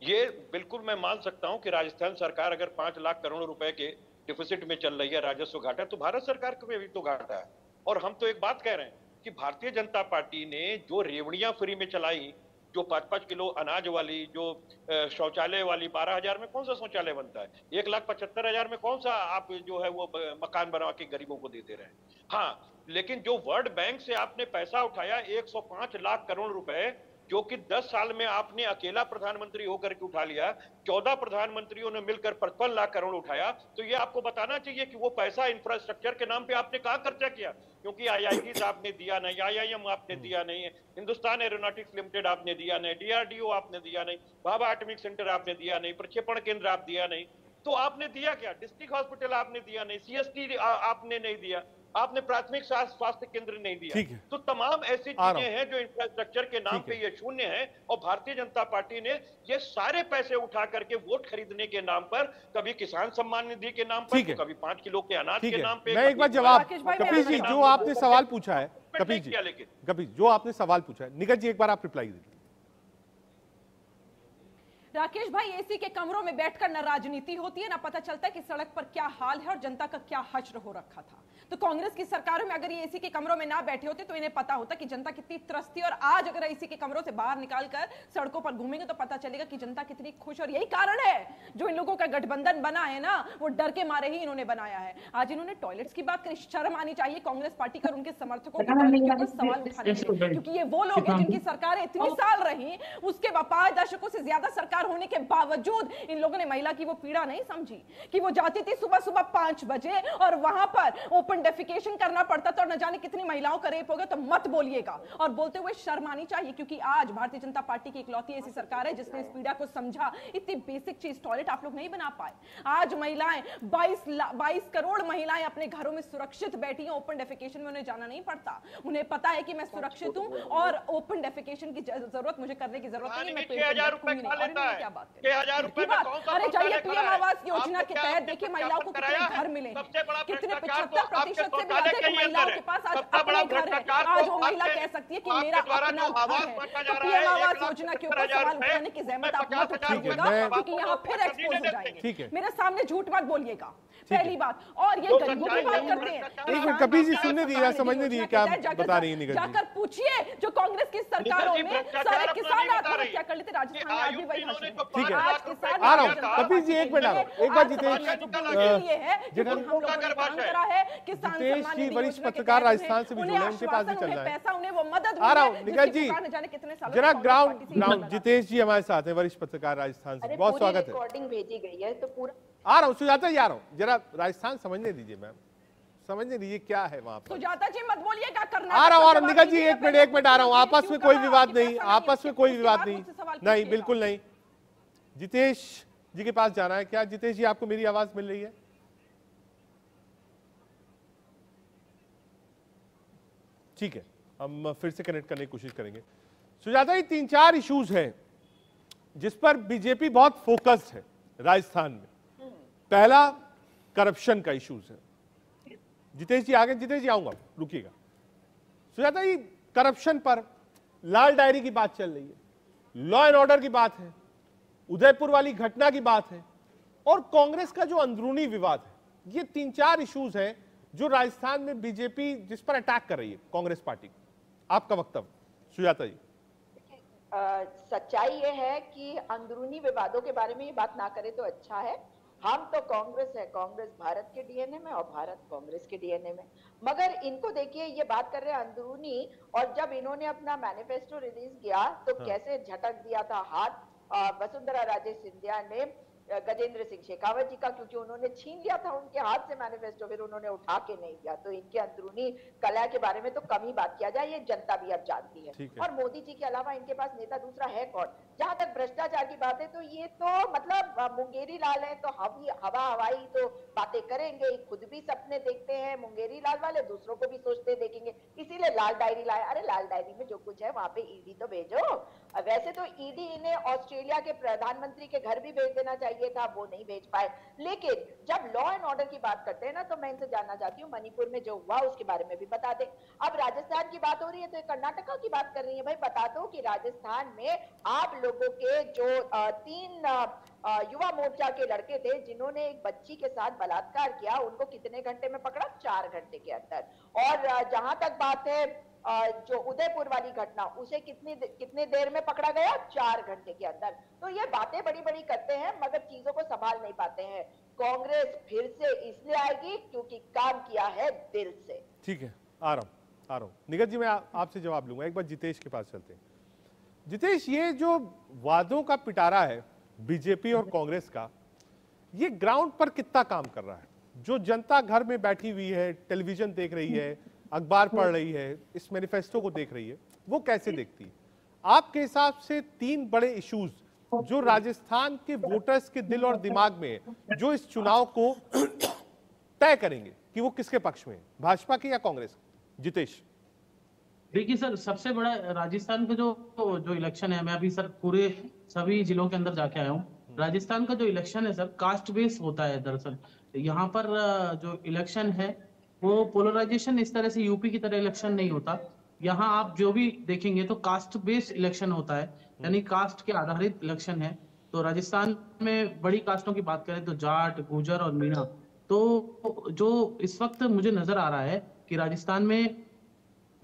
ये बिल्कुल मैं मान सकता हूँ कि राजस्थान सरकार अगर 5 लाख करोड़ रुपए के डिफिसिट में चल रही है, राजस्व घाटा, तो भारत सरकार को भी तो घाटा है। और हम तो एक बात कह रहे हैं कि भारतीय जनता पार्टी ने जो रेवड़ियां फ्री में चलाई, जो 5-5 किलो अनाज वाली, जो शौचालय वाली, 12,000 में कौन सा शौचालय बनता है? 1,75,000 में कौन सा आप जो है वो मकान बनवा के गरीबों को देते रहे? हाँ, लेकिन जो वर्ल्ड बैंक से आपने पैसा उठाया 105 लाख करोड़ रुपए, जो कि 10 साल में आपने अकेला प्रधानमंत्री होकर के उठा लिया, 14 प्रधानमंत्रियों ने मिलकर 55 लाख करोड़ उठाया, तो ये आपको बताना चाहिए कि वो पैसा इंफ्रास्ट्रक्चर के नाम पे आपने कहाँ खर्चा किया, क्योंकि IITs आपने दिया नहीं, IIM आपने दिया नहीं है, हिंदुस्तान एरोनॉटिक्स लिमिटेड आपने दिया नहीं, DRDO आपने दिया नहीं, बाबा एटमिक सेंटर आपने दिया नहीं, प्रक्षेपण केंद्र आप दिया नहीं, तो आपने दिया क्या? डिस्ट्रिक्ट हॉस्पिटल आपने दिया नहीं, CST आपने नहीं दिया, आपने प्राथमिक स्वास्थ्य केंद्र नहीं दिया। तो तमाम ऐसी चीजें हैं जो इंफ्रास्ट्रक्चर के नाम पे ये शून्य है, और भारतीय जनता पार्टी ने ये सारे पैसे उठा करके वोट खरीदने के नाम पर, कभी किसान सम्मान निधि के नाम पर, तो कभी 5 किलो के अनाज के नाम पे। मैं एक बार जवाब, कपिल जी जो आपने सवाल पूछा है, कपिल जी निगत जी एक बार आप रिप्लाई दीजिए। राकेश भाई, एसी के कमरों में बैठकर न राजनीति होती है, न पता चलता है कि सड़क पर क्या हाल है और जनता का क्या हश्र हो रखा था। तो कांग्रेस की सरकारों में अगर ये एसी के कमरों में ना बैठे होते तो इन्हें पता होता कि जनता कितनी त्रस्त थी, और आज अगर एसी के कमरों से बाहर निकालकर सड़कों पर घूमेंगे तो पता चलेगा कि जनता कितनी खुश, और यही कारण है जो इन लोगों का गठबंधन बना है ना, वो डर के मारे ही इन्होंने बनाया है। आज इन्होंने टॉयलेट्स की बात करी, शर्म आनी चाहिए कांग्रेस पार्टी को और उनके समर्थकों को, सवाल उठाने चाहिए, क्योंकि ये वो लोग हैं जिनकी सरकारें इतने साल रही, उसके 5 दशकों से ज्यादा सरकार होने के बावजूद इन लोगों ने महिला की वो पीड़ा नहीं समझी कि वो जाती थी सुबह 5 बजे और वहां पर ओपन डेफिकेशन करना पड़ता था और न जाने कितनी महिलाओं का रेप हो गया। तो मत बोलिएगा, और बोलते हुए शर्म आनी चाहिए, क्योंकि आज भारतीय जनता पार्टी की इकलौती ऐसी सरकार है जिसने इस पीड़ा को समझा। इतनी बेसिक चीज टॉयलेट आप लोग नहीं बना पाए। आज महिलाएं 22 करोड़ महिलाएं अपने घरों में सुरक्षित बैठी हैं, ओपन डेफिकेशन में उन्हें जाना नहीं पड़ता, उन्हें पता है कि मैं सुरक्षित हूं और ओपन डेफिकेशन की जरूरत मुझे करने की जरूरत नहीं, मैं क्या बात करें। अरे चाहिए पीएम आवास योजना के तहत देखिए महिलाओं को कितने घर मिले, कितने 75% से भी अधिक महिलाओं के पास आज अपने घर है। आज वो महिला कह सकती है कि मेरा अपना घर है। तो पीएम आवास योजना के ऊपर सवाल उठाने की जहमत आप मत उठाइएगा, क्योंकि यहाँ फिर एक्सपोज हो जाएंगे। मेरे सामने झूठ मत बोलिएगा, पहली बात। और ये गरीबों की बात करते हैं, कभी जी सुनने दी समझने दी क्या बता रही है, जाकर पूछिए जो कांग्रेस की सरकारों में सारे किसान आत्महत्या कर लेते, राजस्थान आज भी वही आज किसान। कभी जी एक मिनट एक बार जितेश जी वरिष्ठ पत्रकार राजस्थान से भी जुड़े हैं, उनके पास भी चल रहा है आ रहा हूँ। निगत जी जरा ग्राउंड ग्राउंड, जितेश जी हमारे साथ है वरिष्ठ पत्रकार राजस्थान से, बहुत स्वागत है। आ रहा हूँ सुजाता जी, आ रहा हूँ जरा राजस्थान समझने दीजिए मैम, समझने दीजिए क्या है वहाँ पर। सुजाता जी मत बोलिए क्या करना आ रहा हूँ। और निगत जी एक मिनट आ रहा हूँ, आपस में कोई विवाद नहीं, आपस में कोई विवाद नहीं, नहीं बिल्कुल नहीं। जितेश जी के पास जाना है क्या? जितेश जी आपको मेरी आवाज मिल रही है? ठीक है, हम फिर से कनेक्ट करने की कोशिश करेंगे। सुजाता जी 3-4 इश्यूज हैं जिस पर बीजेपी बहुत फोकस्ड है राजस्थान में। पहला करप्शन का इश्यूज है। जितेश जी आगे, जितेश जी आऊंगा रुकिएगा। सुजाता जी करप्शन पर लाल डायरी की बात चल रही है, लॉ एंड ऑर्डर की बात है, उदयपुर वाली घटना की बात है, और कांग्रेस का जो अंदरूनी विवाद है। ये 3-4 इश्यूज हैं जो राजस्थान में बीजेपी जिस पर अटैक कर रही है कांग्रेस पार्टी। आपका वक्तव्य सुजाता जी। सच्चाई ये है कि अंदरूनी विवादों के बारे में ये बात ना करें तो अच्छा है। हम तो कांग्रेस है, कांग्रेस भारत के डीएनए में और भारत कांग्रेस के डीएनए में, मगर इनको देखिए ये बात कर रहे हैं अंदरूनी। और जब इन्होंने अपना मैनिफेस्टो रिलीज किया तो कैसे झटक दिया था हाथ वसुंधरा राजे सिंधिया ने गजेंद्र सिंह शेखावत जी का, क्योंकि उन्होंने छीन लिया था उनके हाथ से मैनिफेस्टो, फिर उन्होंने उठा के नहीं दिया। तो इनके अंदरूनी कला के बारे में तो कम ही बात किया जाए, ये जनता भी अब जानती है। और मोदी जी के अलावा इनके पास नेता दूसरा है कौन? जहां तक भ्रष्टाचार की बात है तो ये तो मतलब मुंगेरी लाल है, तो हवा हवाई तो बातें करेंगे, खुद भी सपने देखते हैं मुंगेरी लाल वाले, दूसरों को भी सोचते देखेंगे, इसीलिए लाल डायरी लाए। अरे लाल डायरी में जो कुछ है वहां पे ईडी तो भेजो। वैसे तो ईडी इन्हें ऑस्ट्रेलिया के प्रधानमंत्री के घर भी भेज देना चाहिए था, वो नहीं भेज पाए। लेकिन जब लॉ एंड ऑर्डर की बात करते हैं ना, तो मैं इनसे जानना चाहती हूँ मणिपुर में जो हुआ उसके बारे में भी बता दे। अब राजस्थान की बात हो रही है तो कर्नाटका की बात कर रही है, भाई बता दो कि राजस्थान में आप लोगों के जो 3 युवा मोर्चा के लड़के थे जिन्होंने एक बच्ची के साथ बलात्कार किया, उनको कितने घंटे में पकड़ा? 4 घंटे के अंदर। और जहां तक बात है जो उदयपुर वाली घटना, उसे कितने देर में पकड़ा गया? 4 घंटे के अंदर। तो ये बातें बड़ी बड़ी करते हैं मगर चीजों को संभाल नहीं पाते हैं। कांग्रेस फिर से इसलिए आएगी क्योंकि काम किया है दिल से। ठीक है, आ रहा हूँ निगत जी, मैं आपसे जवाब लूंगा, एक बार जितेश के पास चलते हैं। जितेश, ये जो वादों का पिटारा है बीजेपी और कांग्रेस का, ये ग्राउंड पर कितना काम कर रहा है? जो जनता घर में बैठी हुई है, टेलीविजन देख रही है, अखबार पढ़ रही है, इस मैनिफेस्टो को देख रही है, वो कैसे देखती है? आपके हिसाब से 3 बड़े इश्यूज जो राजस्थान के वोटर्स के दिल और दिमाग में है, जो इस चुनाव को तय करेंगे कि वो किसके पक्ष में है, भाजपा के या कांग्रेस के? जितेश देखिए सर, सबसे बड़ा राजस्थान का जो इलेक्शन है, मैं अभी सर पूरे सभी जिलों के अंदर जाके आया हूँ, राजस्थान का जो इलेक्शन है सर कास्ट बेस होता है। दरअसल यहाँ पर जो इलेक्शन है वो पोलराइजेशन इस तरह से यूपी की तरह इलेक्शन नहीं होता। यहाँ आप जो भी देखेंगे तो कास्ट बेस्ड इलेक्शन होता है, यानी कास्ट के आधारित इलेक्शन है। तो राजस्थान में बड़ी कास्टों की बात करें तो जाट, गुर्जर और मीणा, तो जो इस वक्त मुझे नजर आ रहा है कि राजस्थान में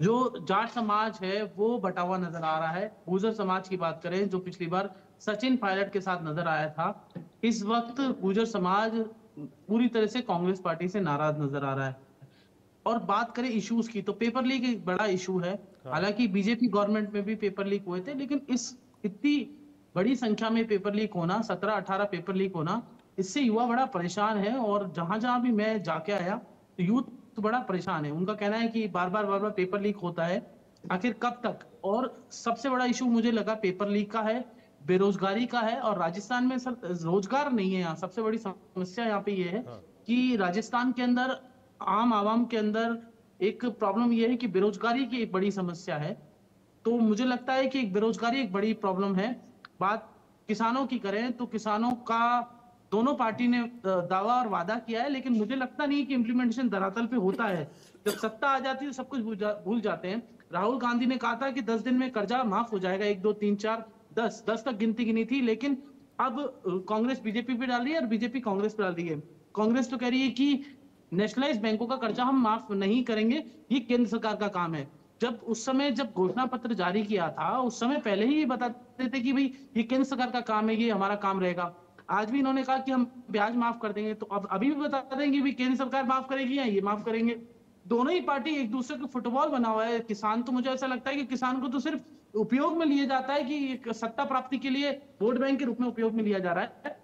जो जाट समाज है वो बटा हुआ नजर आ रहा है। गुर्जर समाज की बात करें जो पिछली बार सचिन पायलट के साथ नजर आया था, इस वक्त गुर्जर समाज पूरी तरह से कांग्रेस पार्टी से नाराज नजर आ रहा है। और बात करें इश्यूज की तो पेपर लीक एक बड़ा इशू है। हालांकि बीजेपी गवर्नमेंट में भी पेपर लीक हुए थे, लेकिन इस इतनी बड़ी संख्या में पेपर लीक होना, 17-18 पेपर लीक होना, इससे युवा बड़ा परेशान है। और जहां जहां भी मैं जाके आया तो यूथ बड़ा परेशान है। उनका कहना है कि बार बार पेपर लीक होता है, आखिर कब तक। और सबसे बड़ा इशू मुझे लगा पेपर लीक का है, बेरोजगारी का है। और राजस्थान में सर रोजगार नहीं है। यहाँ सबसे बड़ी समस्या यहाँ पे ये है कि राजस्थान के अंदर आम आवाम के अंदर एक प्रॉब्लम यह है कि बेरोजगारी की एक बड़ी समस्या है। तो मुझे लगता है कि बेरोजगारी एक बड़ी प्रॉब्लम है। बात किसानों की करें तो किसानों का दोनों पार्टी ने दावा और वादा किया है, लेकिन मुझे लगता नहीं कि इम्प्लीमेंटेशन धरातल पे होता है। जब सत्ता आ जाती है तो सब कुछ भूल जाते हैं। राहुल गांधी ने कहा था कि 10 दिन में कर्जा माफ हो जाएगा, 1, 2, 3, 4, 10 तक गिनती गिनी थी, लेकिन अब कांग्रेस बीजेपी पे डाल रही है और बीजेपी कांग्रेस पे डाल रही है। कांग्रेस तो कह रही है कि नेशनलाइज बैंकों का कर्जा हम माफ नहीं करेंगे, ये केंद्र सरकार का काम है। जब उस समय जब घोषणा पत्र जारी किया था उस समय पहले ही ये बताते थे कि भाई ये केंद्र सरकार का काम है, ये हमारा काम रहेगा। आज भी इन्होंने कहा कि हम ब्याज माफ कर देंगे, तो अब अभी भी बता देंगे भाई केंद्र सरकार माफ करेगी या ये माफ करेंगे। दोनों ही पार्टी एक दूसरे को फुटबॉल बना हुआ है। किसान तो मुझे ऐसा लगता है कि किसान को तो सिर्फ उपयोग में लिया जाता है कि सत्ता प्राप्ति के लिए वोट बैंक के रूप में उपयोग में लिया जा रहा है।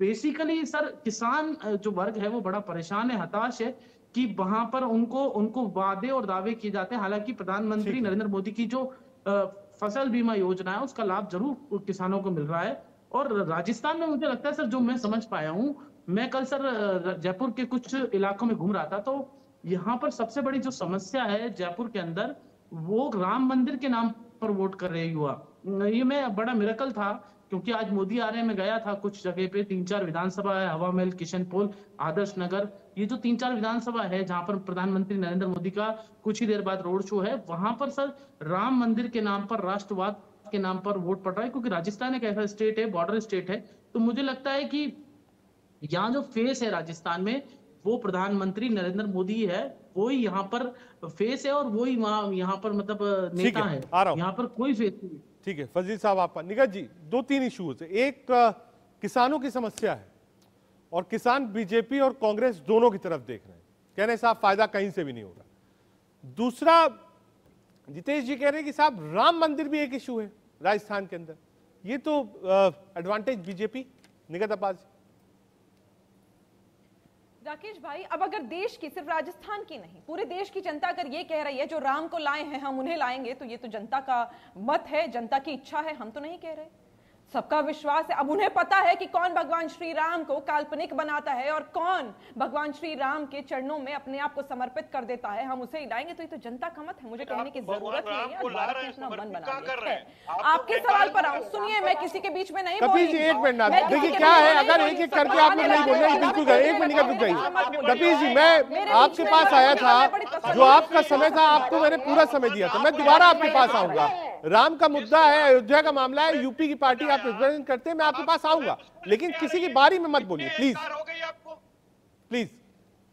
बेसिकली सर किसान जो वर्ग है वो बड़ा परेशान है, हताश है कि वहां पर उनको वादे और दावे किए जाते हैं। हालांकि प्रधानमंत्री नरेंद्र मोदी की जो फसल बीमा योजना है उसका लाभ जरूर किसानों को मिल रहा है। और राजस्थान में मुझे लगता है सर, जो मैं समझ पाया हूँ, मैं कल सर जयपुर के कुछ इलाकों में घूम रहा था, तो यहाँ पर सबसे बड़ी जो समस्या है जयपुर के अंदर वो राम मंदिर के नाम पर वोट कर रहे युवा। ये मैं बड़ा मिरेकल था क्योंकि आज मोदी आ रहे हैं, मैं गया था कुछ जगह पे, 3-4 विधानसभा है, हवा महल, किशनपोल, आदर्श नगर, ये जो 3-4 विधानसभा है जहां पर प्रधानमंत्री नरेंद्र मोदी का कुछ ही देर बाद रोड शो है, वहां पर सर राम मंदिर के नाम पर, राष्ट्रवाद के नाम पर वोट पड़ रहा है। क्योंकि राजस्थान एक ऐसा स्टेट है, बॉर्डर स्टेट है, तो मुझे लगता है कि यहाँ जो फेस है राजस्थान में वो प्रधानमंत्री नरेंद्र मोदी है, वो ही यहाँ पर फेस है और वो ही यहाँ पर मतलब नेता है, यहाँ पर कोई फेस नहीं। ठीक है फजील साहब, आपका निगत जी 2-3 इश्यूज है। एक किसानों की समस्या है और किसान बीजेपी और कांग्रेस दोनों की तरफ देख रहे हैं, कहने साहब फायदा कहीं से भी नहीं हो रहा। दूसरा जितेश जी कह रहे हैं कि साहब राम मंदिर भी एक इशू है राजस्थान के अंदर, ये तो एडवांटेज बीजेपी। निगत अब्बास जी। राकेश भाई, अब अगर देश की, सिर्फ राजस्थान की नहीं, पूरे देश की जनता अगर ये कह रही है जो राम को लाए हैं हम उन्हें लाएंगे, तो ये तो जनता का मत है, जनता की इच्छा है, हम तो नहीं कह रहे, सबका विश्वास है। अब उन्हें पता है कि कौन भगवान श्री राम को काल्पनिक बनाता है और कौन भगवान श्री राम के चरणों में अपने आप को समर्पित कर देता है, हम उसे ही लाएंगे, तो ये तो जनता का मत है, मुझे कहने की जरूरत नहीं है। भारत ने अपना मन बना लिया है। आपके सवाल पर आऊं, सुनिए, मैं किसी के बीच में नहीं बोलूंगी, क्या है अगर एक एक करके आप लोग नहीं बोल रहे, बिल्कुल एक मिनट रुक जाइए। कपिल जी, मैं आपके पास आया था, जो आपका समय था आपको मैंने पूरा समय दिया था, मैं दोबारा आपके पास आऊंगा। राम का मुद्दा है, अयोध्या का मामला है, यूपी की पार्टी आप रिप्रेजेंट करते हैं, मैं आपके पास आऊंगा, लेकिन किसी की बारी में मत बोलिए प्लीज प्लीज।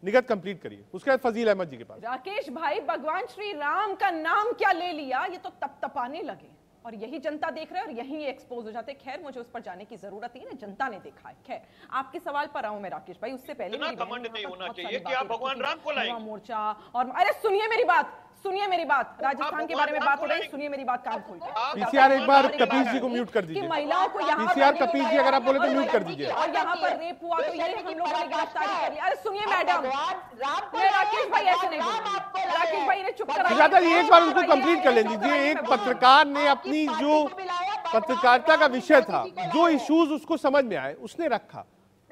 निगत कंप्लीट करिए, उसके बाद फजील अहमद जी के पास। राकेश भाई, भगवान श्री राम का नाम क्या ले लिया, ये तो तपतपाने लगे और यही जनता देख रहे है और यही एक्सपोज हो जाते। खैर, मुझे उस पर जाने की जरूरत ही नहीं, जनता ने देखा है। खैर, आपके सवाल पर आऊं मैं राकेश भाई, उससे पहले नहीं होना चाहिए कि आप भगवान राम को लाएंगे मोर्चा और, अरे सुनिए मेरी बात, सुनिए मेरी बात, राजस्थान के बारे में बात हो रही, सुनिए मेरी बात, काम खोल दीजिए। पीसीआर एक बार कपिल जी को म्यूट कर दीजिए, महिलाओं को यहाँ, पीसीआर कपिल जी अगर आप बोले तो म्यूट कर दीजिए। और यहाँ पर रेप हुआ तो ये हम लोगों ने गिरफ्तारी कर ली। अरे सुनिए मैडम, राकेश भाई ऐसे नहीं, राकेश भाई ने चुप कराया। एक बार उनको कंप्लीट कर ले दीजिए। एक पत्रकार ने अपनी जो पत्रकारिता का विषय था, जो इश्यूज उसको समझ में आए उसने रखा,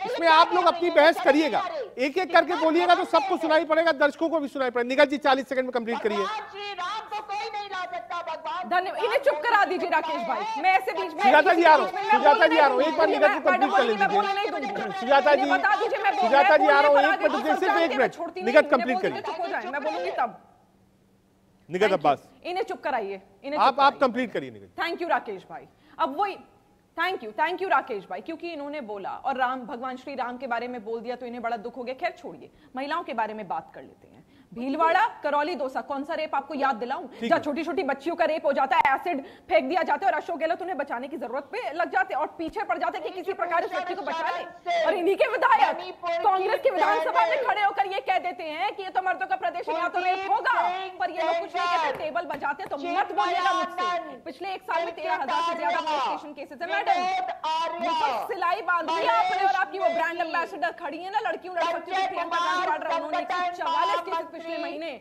इसमें आप लोग अपनी बहस करिएगा, एक एक करके बोलिएगा तो सबको सुनाई पड़ेगा, दर्शकों को भी सुनाई पड़ेगा। निगत जी 40 सेकंड में कंप्लीट करिए। धन्यवाद, इन्हें चुप करा दीजिए राकेश भाई, मैं ऐसे बीच में। सुजाता जी आ रहा हूँ, एक बार निगत जी कंप्लीट कर लीजिए। सुजाता जी आ रहा हूँ, एक मिनट, निगत कंप्लीट करिए। निगत अब्बास, इन्हें चुप कराइए, आप कंप्लीट करिए। थैंक यू राकेश भाई। अब वही थैंक यू राकेश भाई, क्योंकि इन्होंने बोला और राम भगवान श्री राम के बारे में बोल दिया तो इन्हें बड़ा दुख हो गया। खैर छोड़िए, महिलाओं के बारे में बात कर लेते हैं। भीलवाड़ा करौली दोसा, कौन सा रेप आपको याद दिलाऊं जहाँ छोटी छोटी बच्चियों का रेप हो जाता है, एसिड फेंक दिया जाता है और अशोक गहलोत उन्हें बचाने की जरूरत पे लग जाते और पीछे पड़ जाते कि किसी प्रकार इस बच्ची को बचा ले, और इन्हीं के विधायक कांग्रेस के विधानसभा में खड़े होकर ये कह देते हैं कि ये तो मर्दों का प्रदेश है, यहाँ तो रेप होगा, पर ये लोग कुछ नहीं कहते, टेबल बजाते। तो मत बोलिएगा मुझसे, पिछले एक साल में 13,000 से ज्यादा प्रोस्टिट्यूशन केसेस है मैडम, सिलाई बांध दी आपने और आपकी वो ब्रांड एम्बेसडर खड़ी है ना लड़कियों लड़कियों प्रियंका गांधी, उन्होंने 44 केसेस पिछले महीने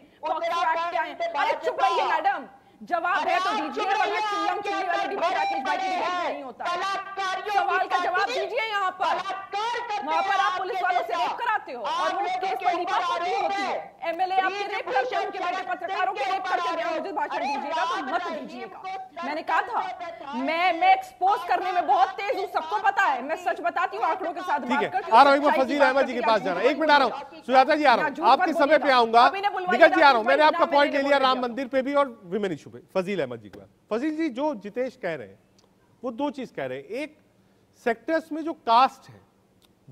अरे चुप रहिए मैडम, जवाब है तो दीजिए, नहीं होता सवाल का जवाब दीजिए। यहाँ पर आप पुलिस वालों से रेप कराते हो और वो केस पर रिपोर्ट नहीं होती है, एमएलए आपके रेप करते हैं, उनके बेटे पत्रकारों के रेप करते हैं, मुझे भाषण दीजिएगा तो मत दीजिएगा। मैंने कहा था मैं एक्सपोज करने में बहुत तेज हूँ, सबको पता है, मैं सच बताती हूँ आंकड़ों के साथ बात करती हूँ। आ रहा हूँ, एक बार फजील अहमद जी के पास जाना, एक मिनट आ रहा हूँ, सुजाता जी आ रहा हूँ, आपके समय पे आऊंगा, निगत जी आ रहा हूँ, मैंने आपका पॉइंट ले लिया राम मंदिर पे भी और विमेन इशू पे। फजील अहमद जी के पास। फजील जी, जो जितेश कह रहे हैं वो दो चीज कह रहे हैं, एक सेक्टर्स में जो कास्ट है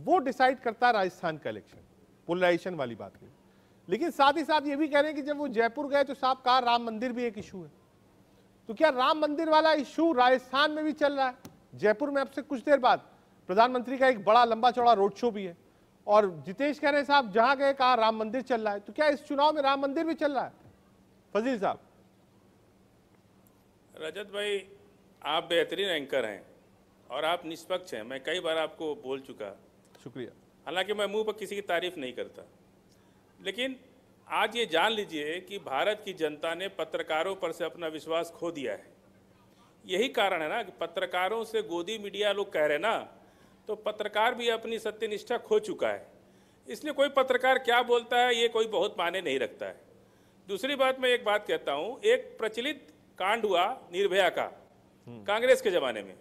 वो डिसाइड करता है राजस्थान का इलेक्शन, पोलराइजेशन वाली बात नहीं, लेकिन साथ ही साथ ये भी कह रहे हैं कि जब वो जयपुर गए तो साहब कहा राम मंदिर भी एक इशू है, तो क्या राम मंदिर वाला इशू राजस्थान में भी चल रहा है? जयपुर में अब से कुछ देर बाद प्रधानमंत्री का एक बड़ा लंबा चौड़ा रोड शो भी है और जितेश कह रहे हैं साहब जहां गए कहा राम मंदिर चल रहा है, तो क्या इस चुनाव में राम मंदिर भी चल रहा है? फजील साहब। रजत भाई, आप बेहतरीन एंकर हैं और आप निष्पक्ष हैं, मैं कई बार आपको बोल चुका, शुक्रिया। हालांकि मैं मुंह पर किसी की तारीफ नहीं करता, लेकिन आज ये जान लीजिए कि भारत की जनता ने पत्रकारों पर से अपना विश्वास खो दिया है। यही कारण है ना कि पत्रकारों से गोदी मीडिया लोग कह रहे ना, तो पत्रकार भी अपनी सत्यनिष्ठा खो चुका है, इसलिए कोई पत्रकार क्या बोलता है ये कोई बहुत माने नहीं रखता है। दूसरी बात, मैं एक बात कहता हूँ, एक प्रचलित कांड हुआ निर्भया का, कांग्रेस के ज़माने में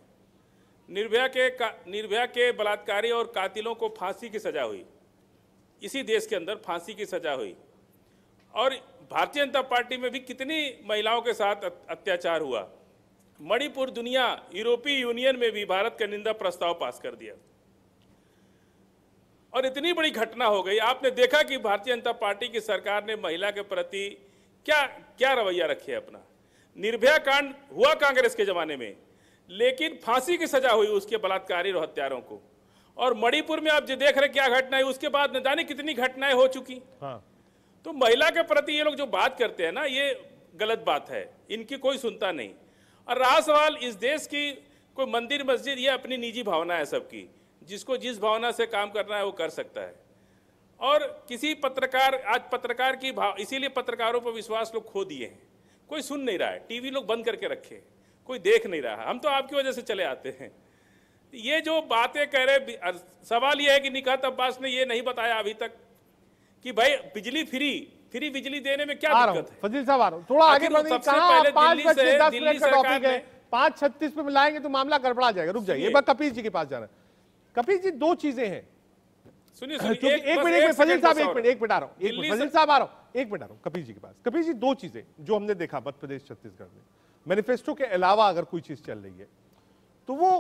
निर्भया के बलात्कारी और कातिलों को फांसी की सजा हुई, इसी देश के अंदर फांसी की सजा हुई, और भारतीय जनता पार्टी में भी कितनी महिलाओं के साथ अत्याचार हुआ। मणिपुर दुनिया यूरोपीय यूनियन में भी भारत का निंदा प्रस्ताव पास कर दिया और इतनी बड़ी घटना हो गई। आपने देखा कि भारतीय जनता पार्टी की सरकार ने महिला के प्रति क्या क्या रवैया रखे अपना। निर्भया कांड हुआ कांग्रेस के जमाने में, लेकिन फांसी की सजा हुई उसके बलात्कारी और हत्यारों को, और मणिपुर में आप जो देख रहे क्या घटना है, उसके बाद न जाने कितनी घटनाएं हो चुकी। हाँ। तो महिला के प्रति ये लोग जो बात करते हैं ना, ये गलत बात है, इनकी कोई सुनता नहीं। और रहा सवाल इस देश की, कोई मंदिर मस्जिद, ये अपनी निजी भावना है सबकी, जिसको जिस भावना से काम करना है वो कर सकता है। और किसी पत्रकार, आज पत्रकार की भाव, इसीलिए पत्रकारों पर विश्वास लोग खो दिए हैं, कोई सुन नहीं रहा है, टीवी लोग बंद करके रखे, कोई देख नहीं रहा है, हम तो आपकी वजह से चले आते हैं। ये जो बातें कह रहे, सवाल ये है कि निगत अब्बास ने ये नहीं बताया अभी तक कि भाई बिजली फ्री बिजली देने में क्या दिक्कत है? फजील साहब आ रहा हूँ, थोड़ा आगे बढ़िए, कहाँ 5:10 का टॉपिक है, 5:36 पे मिलाएंगे तो मामला गड़बड़ा जाएगा, रुक जाइए, एक बार कपिल जी के पास जाना। कपिल जी, दो चीजें हैं, सुनिए, फजील साहब एक मिनट आ रहा हूँ कपिल जी के पास। कपिल जी, दो चीजें जो हमने देखा मध्य प्रदेश छत्तीसगढ़ में, मैनिफेस्टो के अलावा अगर कोई चीज चल रही है तो वो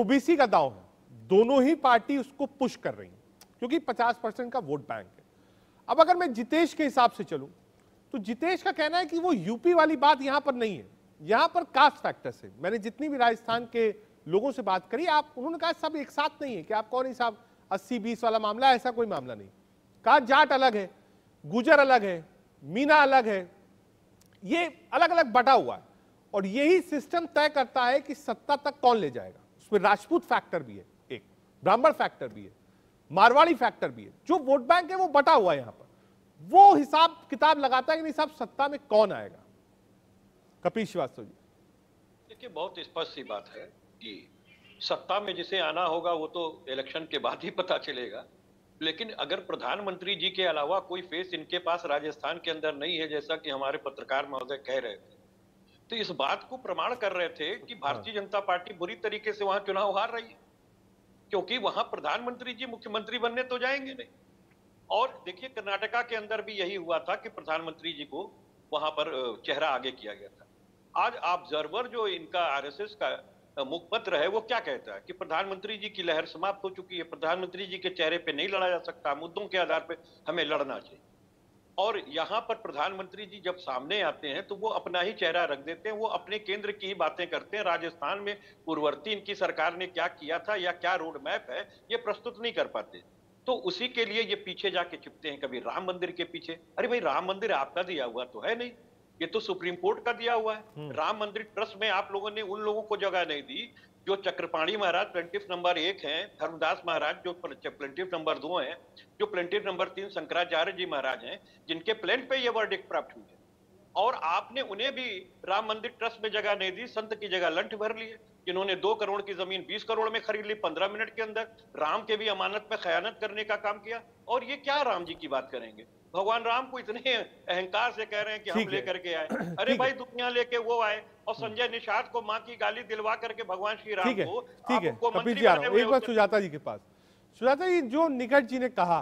ओबीसी का दांव है, दोनों ही पार्टी उसको पुश कर रही है क्योंकि 50% का वोट बैंक है। अब अगर मैं जितेश के हिसाब से चलूं तो जितेश का कहना है कि वो यूपी वाली बात यहां पर नहीं है, यहां पर कास्ट फैक्टर्स है। मैंने जितनी भी राजस्थान के लोगों से बात करी, आप उन्होंने कहा सब एक साथ नहीं है कि आप कौन ही साहब 80-20 वाला मामला, ऐसा कोई मामला नहीं। कहा जाट अलग है, गुजर अलग है, मीना अलग है, ये अलग अलग बटा हुआ है और यही सिस्टम तय करता है कि सत्ता तक कौन ले जाएगा। उसमें राजपूत फैक्टर भी है, एक ब्राह्मण फैक्टर भी है, मारवाड़ी फैक्टर भी है, जो वोट बैंक है वो बटा हुआ है। यहां पर वो हिसाब किताब लगाता है कि नहीं साहब सत्ता में कौन आएगा। कपिल श्रीवास्तव जी, देखिए बहुत स्पष्ट सी बात है कि सत्ता में जिसे आना होगा वो तो इलेक्शन के बाद ही पता चलेगा, लेकिन अगर प्रधानमंत्री जी के अलावा कोई फेस इनके पास राजस्थान के अंदर नहीं है, जैसा कि हमारे पत्रकार महोदय कह रहे थे, तो इस बात को प्रमाण कर रहे थे कि भारतीय जनता पार्टी बुरी तरीके से वहां चुनाव हार रही है, क्योंकि वहां प्रधानमंत्री जी मुख्यमंत्री बनने तो जाएंगे नहीं। और देखिए कर्नाटका के अंदर भी यही हुआ था कि प्रधानमंत्री जी को वहां पर चेहरा आगे किया गया था। आज ऑब्जर्वर जो इनका आरएसएस का मुखपत्र है वो क्या कहता है कि प्रधानमंत्री जी की लहर समाप्त हो चुकी है, प्रधानमंत्री जी के चेहरे पे नहीं लड़ा जा सकता, मुद्दों के आधार पे हमें लड़ना चाहिए। और यहाँ पर प्रधानमंत्री जी जब सामने आते हैं तो वो अपना ही चेहरा रख देते हैं, वो अपने केंद्र की ही बातें करते हैं। राजस्थान में पूर्ववर्ती इनकी सरकार ने क्या किया था या क्या रोड मैप है ये प्रस्तुत नहीं कर पाते, तो उसी के लिए ये पीछे जाके छिपते हैं, कभी राम मंदिर के पीछे। अरे भाई, राम मंदिर आपका दिया हुआ तो है नहीं, ये तो सुप्रीम कोर्ट का दिया हुआ है। राम मंदिर ट्रस्ट में आप लोगों ने उन लोगों को जगह नहीं दी जो चक्रपाणी महाराज प्लेंटिफ नंबर 1 हैं, धर्मदास महाराज जो प्लेंटिफ नंबर 2 हैं, जो प्लेंटिफ नंबर 3 शंकराचार्य जी महाराज हैं, जिनके प्लेंट पे ये वर्डिक्ट प्राप्त हुई है, और आपने उन्हें भी राम मंदिर ट्रस्ट में जगह नहीं दी। संत की जगह लंठ भर लिए, जिन्होंने 2 करोड़ की जमीन 20 करोड़ में खरीद ली 15 मिनट के अंदर, राम के भी अमानत में खयानत करने का काम किया। और ये क्या राम जी की बात करेंगे? भगवान राम को इतने अहंकार से कह रहे हैं कि हम लेकर के आए, अरे भाई दुनिया लेके वो आए, और संजय निषाद को माँ की गाली दिलवा करके भगवान श्री राम को मंत्री बने हुए। एक बार सुजाता जी के पास, सुजाता जी, जो निकट जी ने कहा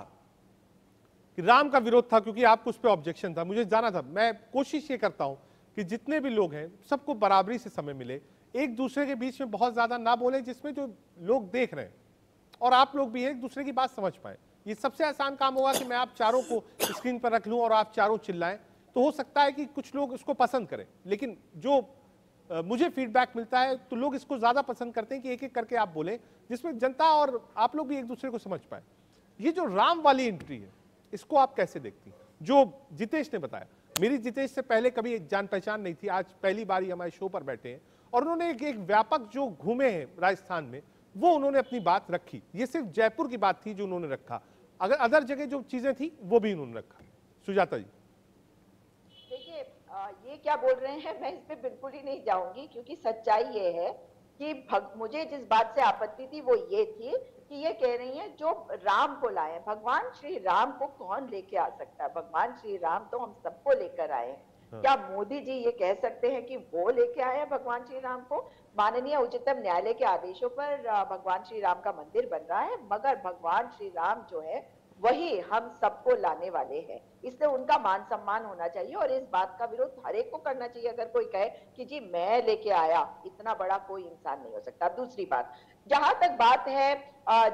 कि राम का विरोध था क्योंकि आपको उस पर ऑब्जेक्शन था, मुझे जाना था, मैं कोशिश ये करता हूँ कि जितने भी लोग हैं सबको बराबरी से समय मिले, एक दूसरे के बीच में बहुत ज्यादा ना बोले, जिसमें जो लोग देख रहे हैं और आप लोग भी एक दूसरे की बात समझ पाए। ये सबसे आसान काम होगा कि मैं आप चारों को स्क्रीन पर रख लूं और आप चारों चिल्लाएं, तो हो सकता है कि कुछ लोग इसको पसंद करें, लेकिन जो मुझे फीडबैक मिलता है तो लोग इसको ज़्यादा पसंद करते हैं कि एक एक करके आप बोलें, जिसमें जनता और आप लोग भी एक दूसरे को समझ पाए। ये जो राम वाली एंट्री है, इसको आप कैसे देखती हैं? जो जितेश ने बताया, मेरी जितेश से पहले कभी जान पहचान नहीं थी, आज पहली बार ही हमारे शो पर बैठे हैं और उन्होंने एक व्यापक जो घूमे हैं राजस्थान में, वो उन्होंने अपनी बात रखी। ये सिर्फ जयपुर की बात थी जो उन्होंने रखा, अगर अदर जगह जो चीजें थी वो भी उन्होंने रखा। सुजाता जी, देखिए ये क्या बोल रहे हैं, मैं इस पे बिल्कुल ही नहीं जाऊंगी, क्योंकि सच्चाई ये है कि मुझे जिस बात से आपत्ति थी वो ये थी कि ये कह रही हैं जो राम को लाए, भगवान श्री राम को कौन लेके आ सकता है? भगवान श्री राम तो हम सबको लेकर आए हैं। क्या मोदी जी ये कह सकते हैं कि वो लेके आए हैं भगवान श्री राम को? माननीय उच्चतम न्यायालय के आदेशों पर भगवान श्री राम का मंदिर बन रहा है, मगर भगवान श्री राम जो है वही हम सबको लाने वाले हैं, इसलिए उनका मान सम्मान होना चाहिए और इस बात का विरोध हर एक को करना चाहिए। अगर कोई कहे कि जी मैं लेके आया, इतना बड़ा कोई इंसान नहीं हो सकता। दूसरी बात, जहां तक बात है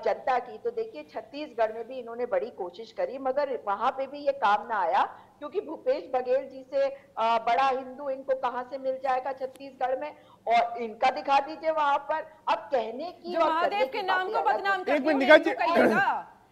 जनता की, तो देखिए छत्तीसगढ़ में भी इन्होंने बड़ी कोशिश करी, मगर वहां पे भी ये काम ना आया, क्योंकि भूपेश बघेल जी से बड़ा हिंदू इनको कहां से मिल जाएगा छत्तीसगढ़ में, और इनका दिखा दीजिए वहां पर। अब कहने की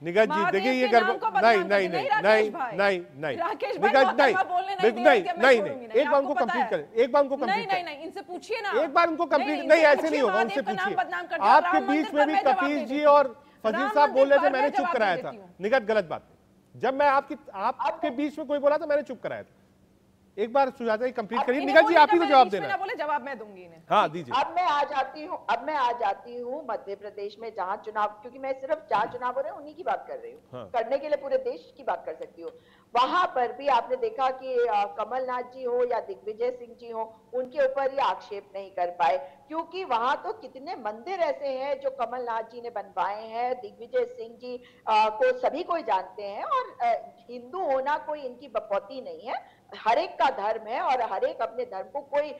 निगत जी, देखिए ये नहीं नहीं नहीं नहीं नहीं नहीं राकेश भाई नहीं, एक बार उनको कंप्लीट करें, एक बार उनको कंप्लीट नहीं नहीं इनसे पूछिए ना, एक बार उनको कंप्लीट नहीं, ऐसे नहीं होगा, उनसे पूछिए। आपके बीच में भी कपिल जी और फजील साहब बोल रहे थे, मैंने चुप कराया था। निगत, गलत बात, जब मैं आपके बीच में कोई बोला था मैंने चुप कराया था। एक बार सुजाता जी कंप्लीट करिए, निगत जी आप ही को जवाब देना है। बोले जवाब मैं दूंगी इन्हें। हाँ दीजिए। अब मैं आ जाती हूँ मध्य प्रदेश में, जहाँ चुनाव, क्योंकि मैं सिर्फ 4 चुनाव हो रहे हैं उन्हीं की बात कर रही हूँ, हाँ। करने के लिए पूरे देश की बात कर सकती हूँ। वहां पर भी आपने देखा कि कमलनाथ जी हो या दिग्विजय सिंह जी हो, उनके ऊपर ये आक्षेप नहीं कर पाए, क्योंकि वहां तो कितने मंदिर ऐसे हैं जो कमलनाथ जी ने बनवाए हैं, दिग्विजय सिंह जी को सभी कोई जानते हैं, और हिंदू होना कोई इनकी बपौती नहीं है, हर एक का धर्म है और हर एक अपने धर्म को कोई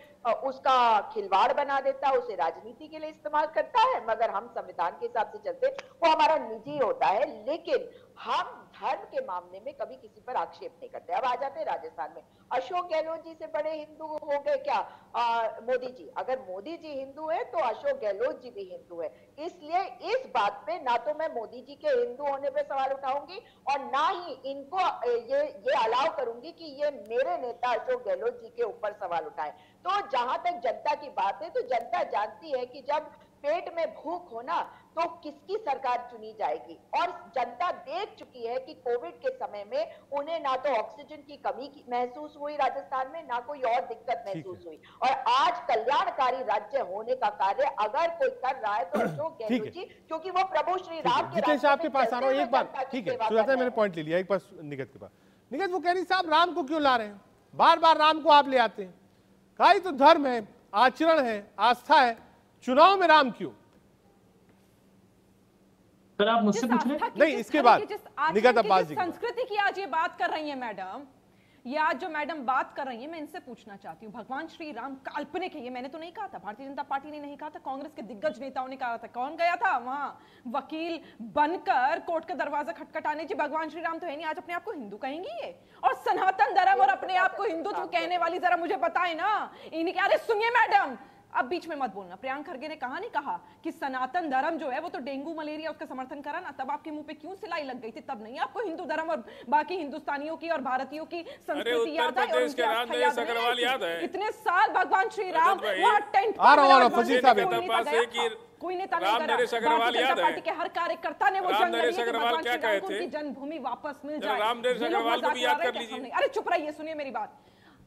उसका खिलवाड़ बना देता है, उसे राजनीति के लिए इस्तेमाल करता है, मगर हम संविधान के हिसाब से चलते, वो हमारा निजी होता है, लेकिन हम धर्म के मामले में कभी किसी पर आक्षेप नहीं करते। अब आ जाते हैं राजस्थान में, अशोक गहलोत जी से बड़े हिंदू हो गए क्या मोदी जी? अगर मोदी जी हिंदू है तो अशोक गहलोत जी भी हिंदू है, इसलिए इस बात पे ना तो मैं मोदी जी के हिंदू होने पे सवाल उठाऊंगी और ना ही इनको ये अलाउ करूंगी कि ये मेरे नेता अशोक गहलोत जी के ऊपर सवाल उठाए। तो जहां तक जनता की बात है, तो जनता जानती है कि जब पेट में भूख हो ना तो किसकी सरकार चुनी जाएगी, और जनता देख चुकी है कि कोविड के समय में उन्हें ना तो ऑक्सीजन की कमी महसूस हुई राजस्थान में, ना कोई और दिक्कत महसूस हुई, और आज कल्याणकारी राज्य होने का कार्य अगर कोई कर रहा है तो अशोक गहलोत जी, क्योंकि वो प्रभु श्री राम के रास्ते में चलते हुए जनता की सेवा कर रहे हैं। मैंने पॉइंट ले लिया, एक बार निगत के पास। निगत वो कह रही साहब राम को क्यों ला रहे हैं, बार बार राम को आप ले आते हैं, कहा तो धर्म है, आचरण है, आस्था है, चुनाव में राम क्यों? सर आप मुझसे पूछ रहे हैं? नहीं, इसके बाद निगत अब्बास जी, संस्कृति की आज ये बात कर रही है मैडम, ये आज जो मैडम बात कर रही है, मैं इनसे पूछना चाहती हूँ, भगवान श्री राम काल्पनिक है, ये मैंने तो नहीं कहा था, भारतीय जनता पार्टी ने नहीं कहा था, कांग्रेस के दिग्गज नेताओं ने कहा था। कौन गया था वहां वकील बनकर कोर्ट का दरवाजा खटखटाने? जी भगवान श्री राम तो है नहीं। आज अपने आप को हिंदू कहेंगी ये, और सनातन धर्म और अपने आप को हिंदुत्व कहने वाली, जरा मुझे बताए ना इन्हीं के। अरे सुनिए मैडम, अब बीच में मत बोलना। प्रियंका खड़गे ने कहा नहीं कहा कि सनातन धर्म जो है वो तो डेंगू मलेरिया, उसका समर्थन करा ना, तब आपके मुंह पे क्यों सिलाई लग गई थी? तब नहीं आपको हिंदू धर्म और बाकी हिंदुस्तानियों की और भारतीयों की संस्कृति याद है, और याद है इतने साल भगवान श्री राम कोई नेता पार्टी के हर कार्यकर्ता ने वो जंग जन्मभूमि वापस मिल जाए। अरे चुप रहिए, सुनिए मेरी बात।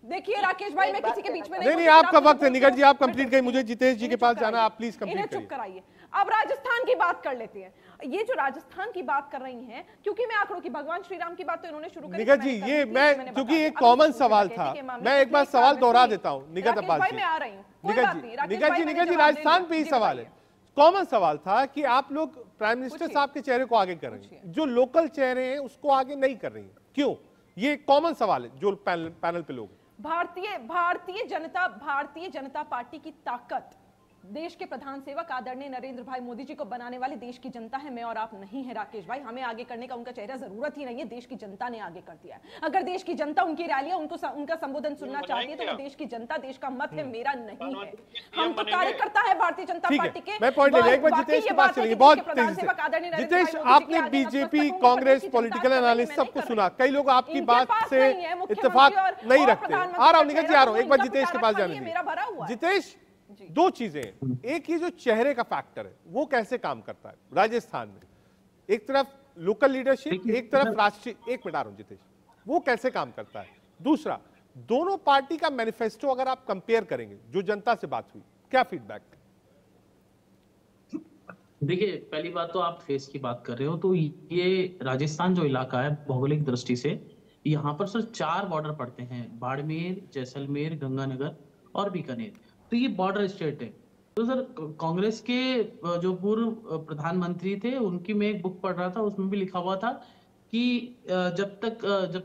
देखिए राकेश भाई, मैं किसी के बीच में नहीं, आपका वक्त है निगत जी, आप कंप्लीट करिए, मुझे जितेश जी के पास जाना, आप प्लीज कंप्लीट करिए, चुप कराइए। अब राजस्थान की बात कर लेते हैं। ये जो राजस्थान की बात कर रही हैं, क्योंकि मैं आंकड़ों की भगवान श्री राम की बात तो इन्होंने शुरू करी निगत जी, ये मैं क्योंकि एक कॉमन सवाल था, मैं एक बार सवाल दोहरा देता हूँ निगत अब्बास जी, मैं आ रही हूँ निगत जी, राजस्थान पे ही सवाल है, कॉमन सवाल था कि आप लोग प्राइम मिनिस्टर साहब के चेहरे को आगे कर रहे हैं, जो लोकल चेहरे हैं उसको आगे नहीं कर रही, क्यों? ये कॉमन सवाल है जो पैनल पे लोग। भारतीय जनता पार्टी की ताकत देश के प्रधान सेवक आदरणीय नरेंद्र भाई मोदी जी को बनाने वाली देश की जनता है, मैं और आप नहीं है राकेश भाई। हमें आगे करने का उनका चेहरा जरूरत ही नहीं है, देश की जनता ने आगे कर दिया है। अगर देश की जनता उनकी रैलियां, उनका संबोधन सुनना चाहती है तो वो देश की जनता, देश का मत है, मेरा नहीं है। हम तो कार्यकर्ता है भारतीय जनता पार्टी के। आपने बीजेपी, कांग्रेस, पॉलिटिकल एनालिस्ट सबको सुना, कई लोग आपकी बात से इत्तेफाक नहीं रखते। आ रहा हूँ निगत जी, आ रहा हूँ, एक बार जितेश के पास जाने। मेरा भरा हुआ जितेश, दो चीजें, एक ये जो चेहरे का फैक्टर है वो कैसे काम करता है राजस्थान में, एक तरफ लोकल लीडरशिप, एक तरफ राष्ट्रीय, एक मिनट आ रहा हूं जितेश, वो कैसे काम करता है? दूसरा, दोनों पार्टी का मैनिफेस्टो अगर आप कंपेयर करेंगे, जो जनता से बात हुई, क्या फीडबैक? देखिए, पहली बात तो आप फेस की बात कर रहे हो, तो ये राजस्थान जो इलाका है भौगोलिक दृष्टि से, यहाँ पर सिर्फ 4 बॉर्डर पड़ते हैं, बाड़मेर, जैसलमेर, गंगानगर और बीकानेर, तो ये बॉर्डर स्टेट है। तो सर, कांग्रेस के जो पूर्व प्रधानमंत्री थे उनकी मैं एक बुक पढ़ रहा था, उसमें भी लिखा हुआ था कि जब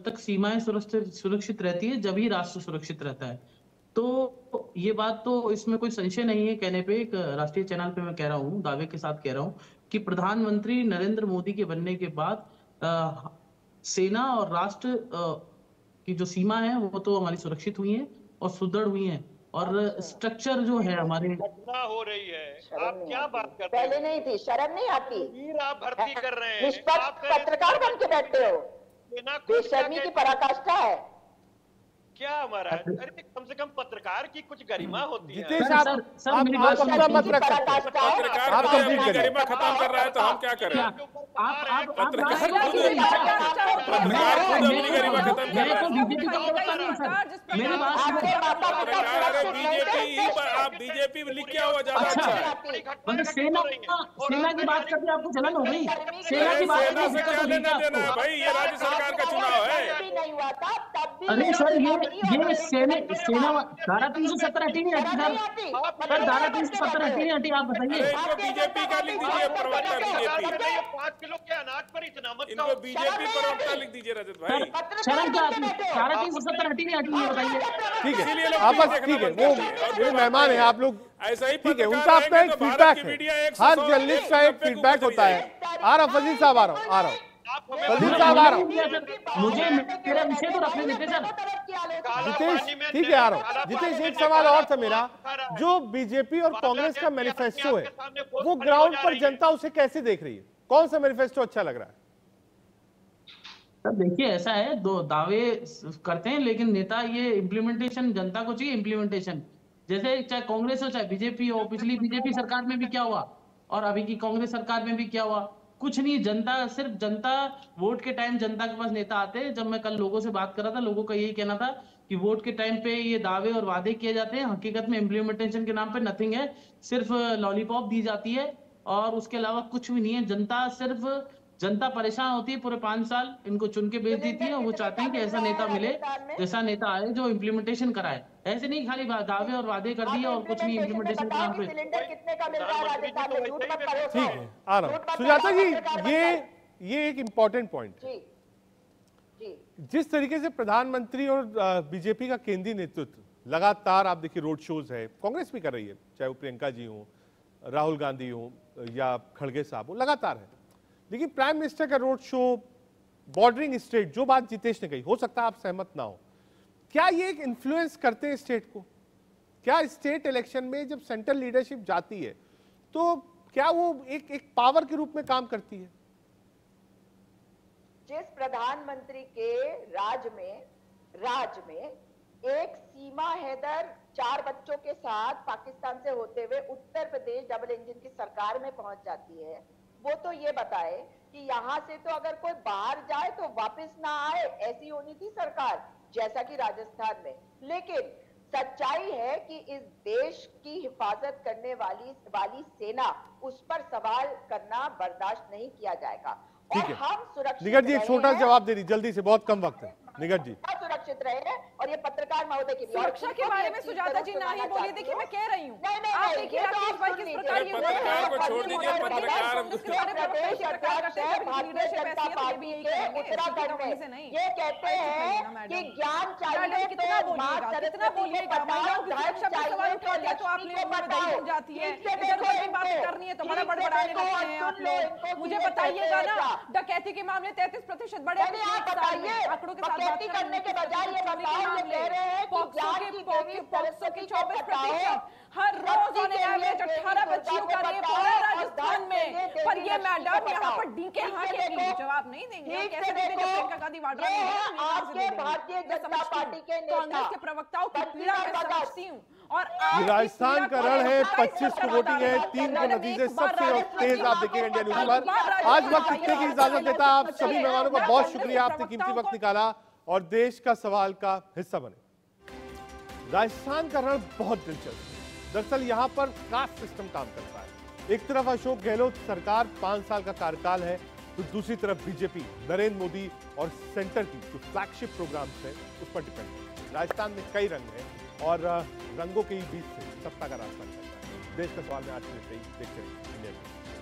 तक सीमाएं सुरक्षित रहती है, जब ही राष्ट्र सुरक्षित रहता है। तो ये बात तो इसमें कोई संशय नहीं है कहने पे, एक राष्ट्रीय चैनल पे मैं कह रहा हूँ, दावे के साथ कह रहा हूँ कि प्रधानमंत्री नरेंद्र मोदी के बनने के बाद सेना और राष्ट्र की जो सीमा है वो तो हमारी सुरक्षित हुई है और सुदृढ़ हुई है, और स्ट्रक्चर जो है हमारे हो रही है। आप क्या बात कर रहे हैं? पहले नहीं थी, शर्म नहीं आती? आप भर्ती कर रहे हैं, निष्पक्ष पत्रकार बन के बैठते हो, बेशर्मी की पराकाष्ठा है क्या हमारा? अरे कम से कम पत्रकार की कुछ गरिमा होती है। गरिमा खत्म कर रहा है तो हम क्या करें? आप बीजेपी लिख क्या हुआ ज्यादा? सेना की बात करके आपको जलन हो गई? सेना की बात से क्या लेना देना है भाई? ये राज्य सरकार का चुनाव है। अरे सर, ये सेना धारा 370 हटी नहीं हटी सर, धारा 370 हटी नहीं हटी, आप बताइए। बीजेपी का लिख दीजिए प्रवक्ता, बीजेपी 5 किलो के अनाज पर इतना मत, इनको बीजेपी प्रवक्ता लिख दीजिए रजत भाई। शर्म क्या आती? धारा 370 हटी नहीं हटी, ये बताइए। ठीक है, आपस ठीक है, वो मेहमान है आप लोग, ऐसा ही ठीक है, उनका अपना एक फीडबैक है, हर जर्नलिस्ट का एक फीडबैक होता है। आ रहा फजील साहब, आ रहा हूँ मुझे मेरा विषय तो रखने देते सर जितेश। ठीक है, आ रहा हूँ जितेश, एक सवाल और था मेरा, जो बीजेपी और कांग्रेस का मैनिफेस्टो है वो ग्राउंड पर जनता उसे कैसे देख रही है? कौन सा मैनिफेस्टो अच्छा लग रहा है? देखिए, ऐसा है, दो दावे करते हैं लेकिन नेता, ये इम्प्लीमेंटेशन जनता को चाहिए, इम्प्लीमेंटेशन। जैसे चाहे कांग्रेस हो चाहे बीजेपी हो, पिछली बीजेपी सरकार में भी क्या हुआ और अभी की कांग्रेस सरकार में भी क्या हुआ? कुछ नहीं, जनता सिर्फ जनता, वोट के टाइम जनता के पास नेता आते हैं। जब मैं कल लोगों से बात कर रहा था, लोगों का यही कहना था कि वोट के टाइम पे ये दावे और वादे किए जाते हैं, हकीकत में इम्प्लीमेंटेशन के नाम पे नथिंग है, सिर्फ लॉलीपॉप दी जाती है और उसके अलावा कुछ भी नहीं है। जनता परेशान होती है, पूरे 5 साल इनको चुन के भेज देती है, वो चाहते हैं कि ऐसा नेता मिले, जैसा नेता आए जो इम्प्लीमेंटेशन कराए, ऐसे नहीं खाली दावे और वादे कर दिए और कुछ नहीं इम्प्लीमेंटेशन के नाम पे। ठीक है, आ रहा हूँ सुजाता जी, ये एक इम्पोर्टेंट पॉइंट है। जिस तरीके से प्रधानमंत्री और बीजेपी का केंद्रीय नेतृत्व लगातार आप देखिए रोड शोज है, कांग्रेस भी कर रही है, चाहे वो प्रियंका जी हो, राहुल गांधी हो या खड़गे साहब हो, लगातार है। लेकिन प्राइम मिनिस्टर का रोड शो, बॉर्डरिंग स्टेट, जो बात जितेश ने कही, हो सकता है आप सहमत ना हो, क्या ये एक इन्फ्लुएंस करते हैं स्टेट को? क्या स्टेट इलेक्शन में जब सेंट्रल लीडरशिप जाती है तो क्या वो एक पावर के रूप में काम करती है? जिस प्रधानमंत्री के राज्य में एक सीमा हैदर 4 बच्चों के साथ पाकिस्तान से होते हुए उत्तर प्रदेश डबल इंजन की सरकार में पहुंच जाती है, वो तो ये बताए कि यहाँ से तो अगर कोई बाहर जाए तो वापस ना आए, ऐसी होनी थी सरकार, जैसा कि राजस्थान में। लेकिन सच्चाई है कि इस देश की हिफाजत करने वाली सेना, उस पर सवाल करना बर्दाश्त नहीं किया जाएगा। और हम सुरक्षित, निगत जी छोटा जवाब दे रही जल्दी से, बहुत कम वक्त है, निगत जी, सुरक्षित रहे हैं। और ये पत्रकार महोदय की सुरक्षा के बारे में सुजाता जी ना ही बोलिए, देखिए मैं कह रही हूँ, ये कहते हैं कि ज्ञान चाहिए, कितना बोलिए, करनी है तो बड़ा बड़बड़ाने, मुझे बताइएगा ना डकैती के मामले 33% बढ़े, आप बताइए आंकड़ों के साथ डकैती करने के बजाय ये बताओ, कह रहे हैं कि पॉक्सो की 24% हर रोज होने वाले 18 बच्चियों का रेप हो रहा है राजस्थान में, पर ये मैडम यहाँ पर डीके हाँ के जवाब नहीं देंगे। कैसे देंगे जब प्रियंका गांधी वाड्रा आपके भारतीय जनता पार्टी के नेता, कांग्रेस के प्रवक्ताओं की पीड़ा में समझती हूँ। और राजस्थान का रण है, 25 की वोटिंग है, 3 के नतीजे सबसे तेज आप देखिए इंडिया न्यूज़ पर। आज वक्त इतने की इजाजत देता, आप सभी मेहमानों का बहुत शुक्रिया, आपने कीमती वक्त निकाला और देश का सवाल का हिस्सा बने। राजस्थान का रण बहुत दिलचस्प, दरअसल यहाँ पर कास्ट सिस्टम काम करता है। एक तरफ अशोक गहलोत सरकार 5 साल का कार्यकाल है तो दूसरी तरफ बीजेपी नरेंद्र मोदी और सेंटर की जो फ्लैगशिप प्रोग्राम्स है उस पर डिपेंड है। राजस्थान में कई रंग हैं और रंगों के बीच से सत्ता का रास्ता निकलता है। देश का सवाल में आज देखते हैं।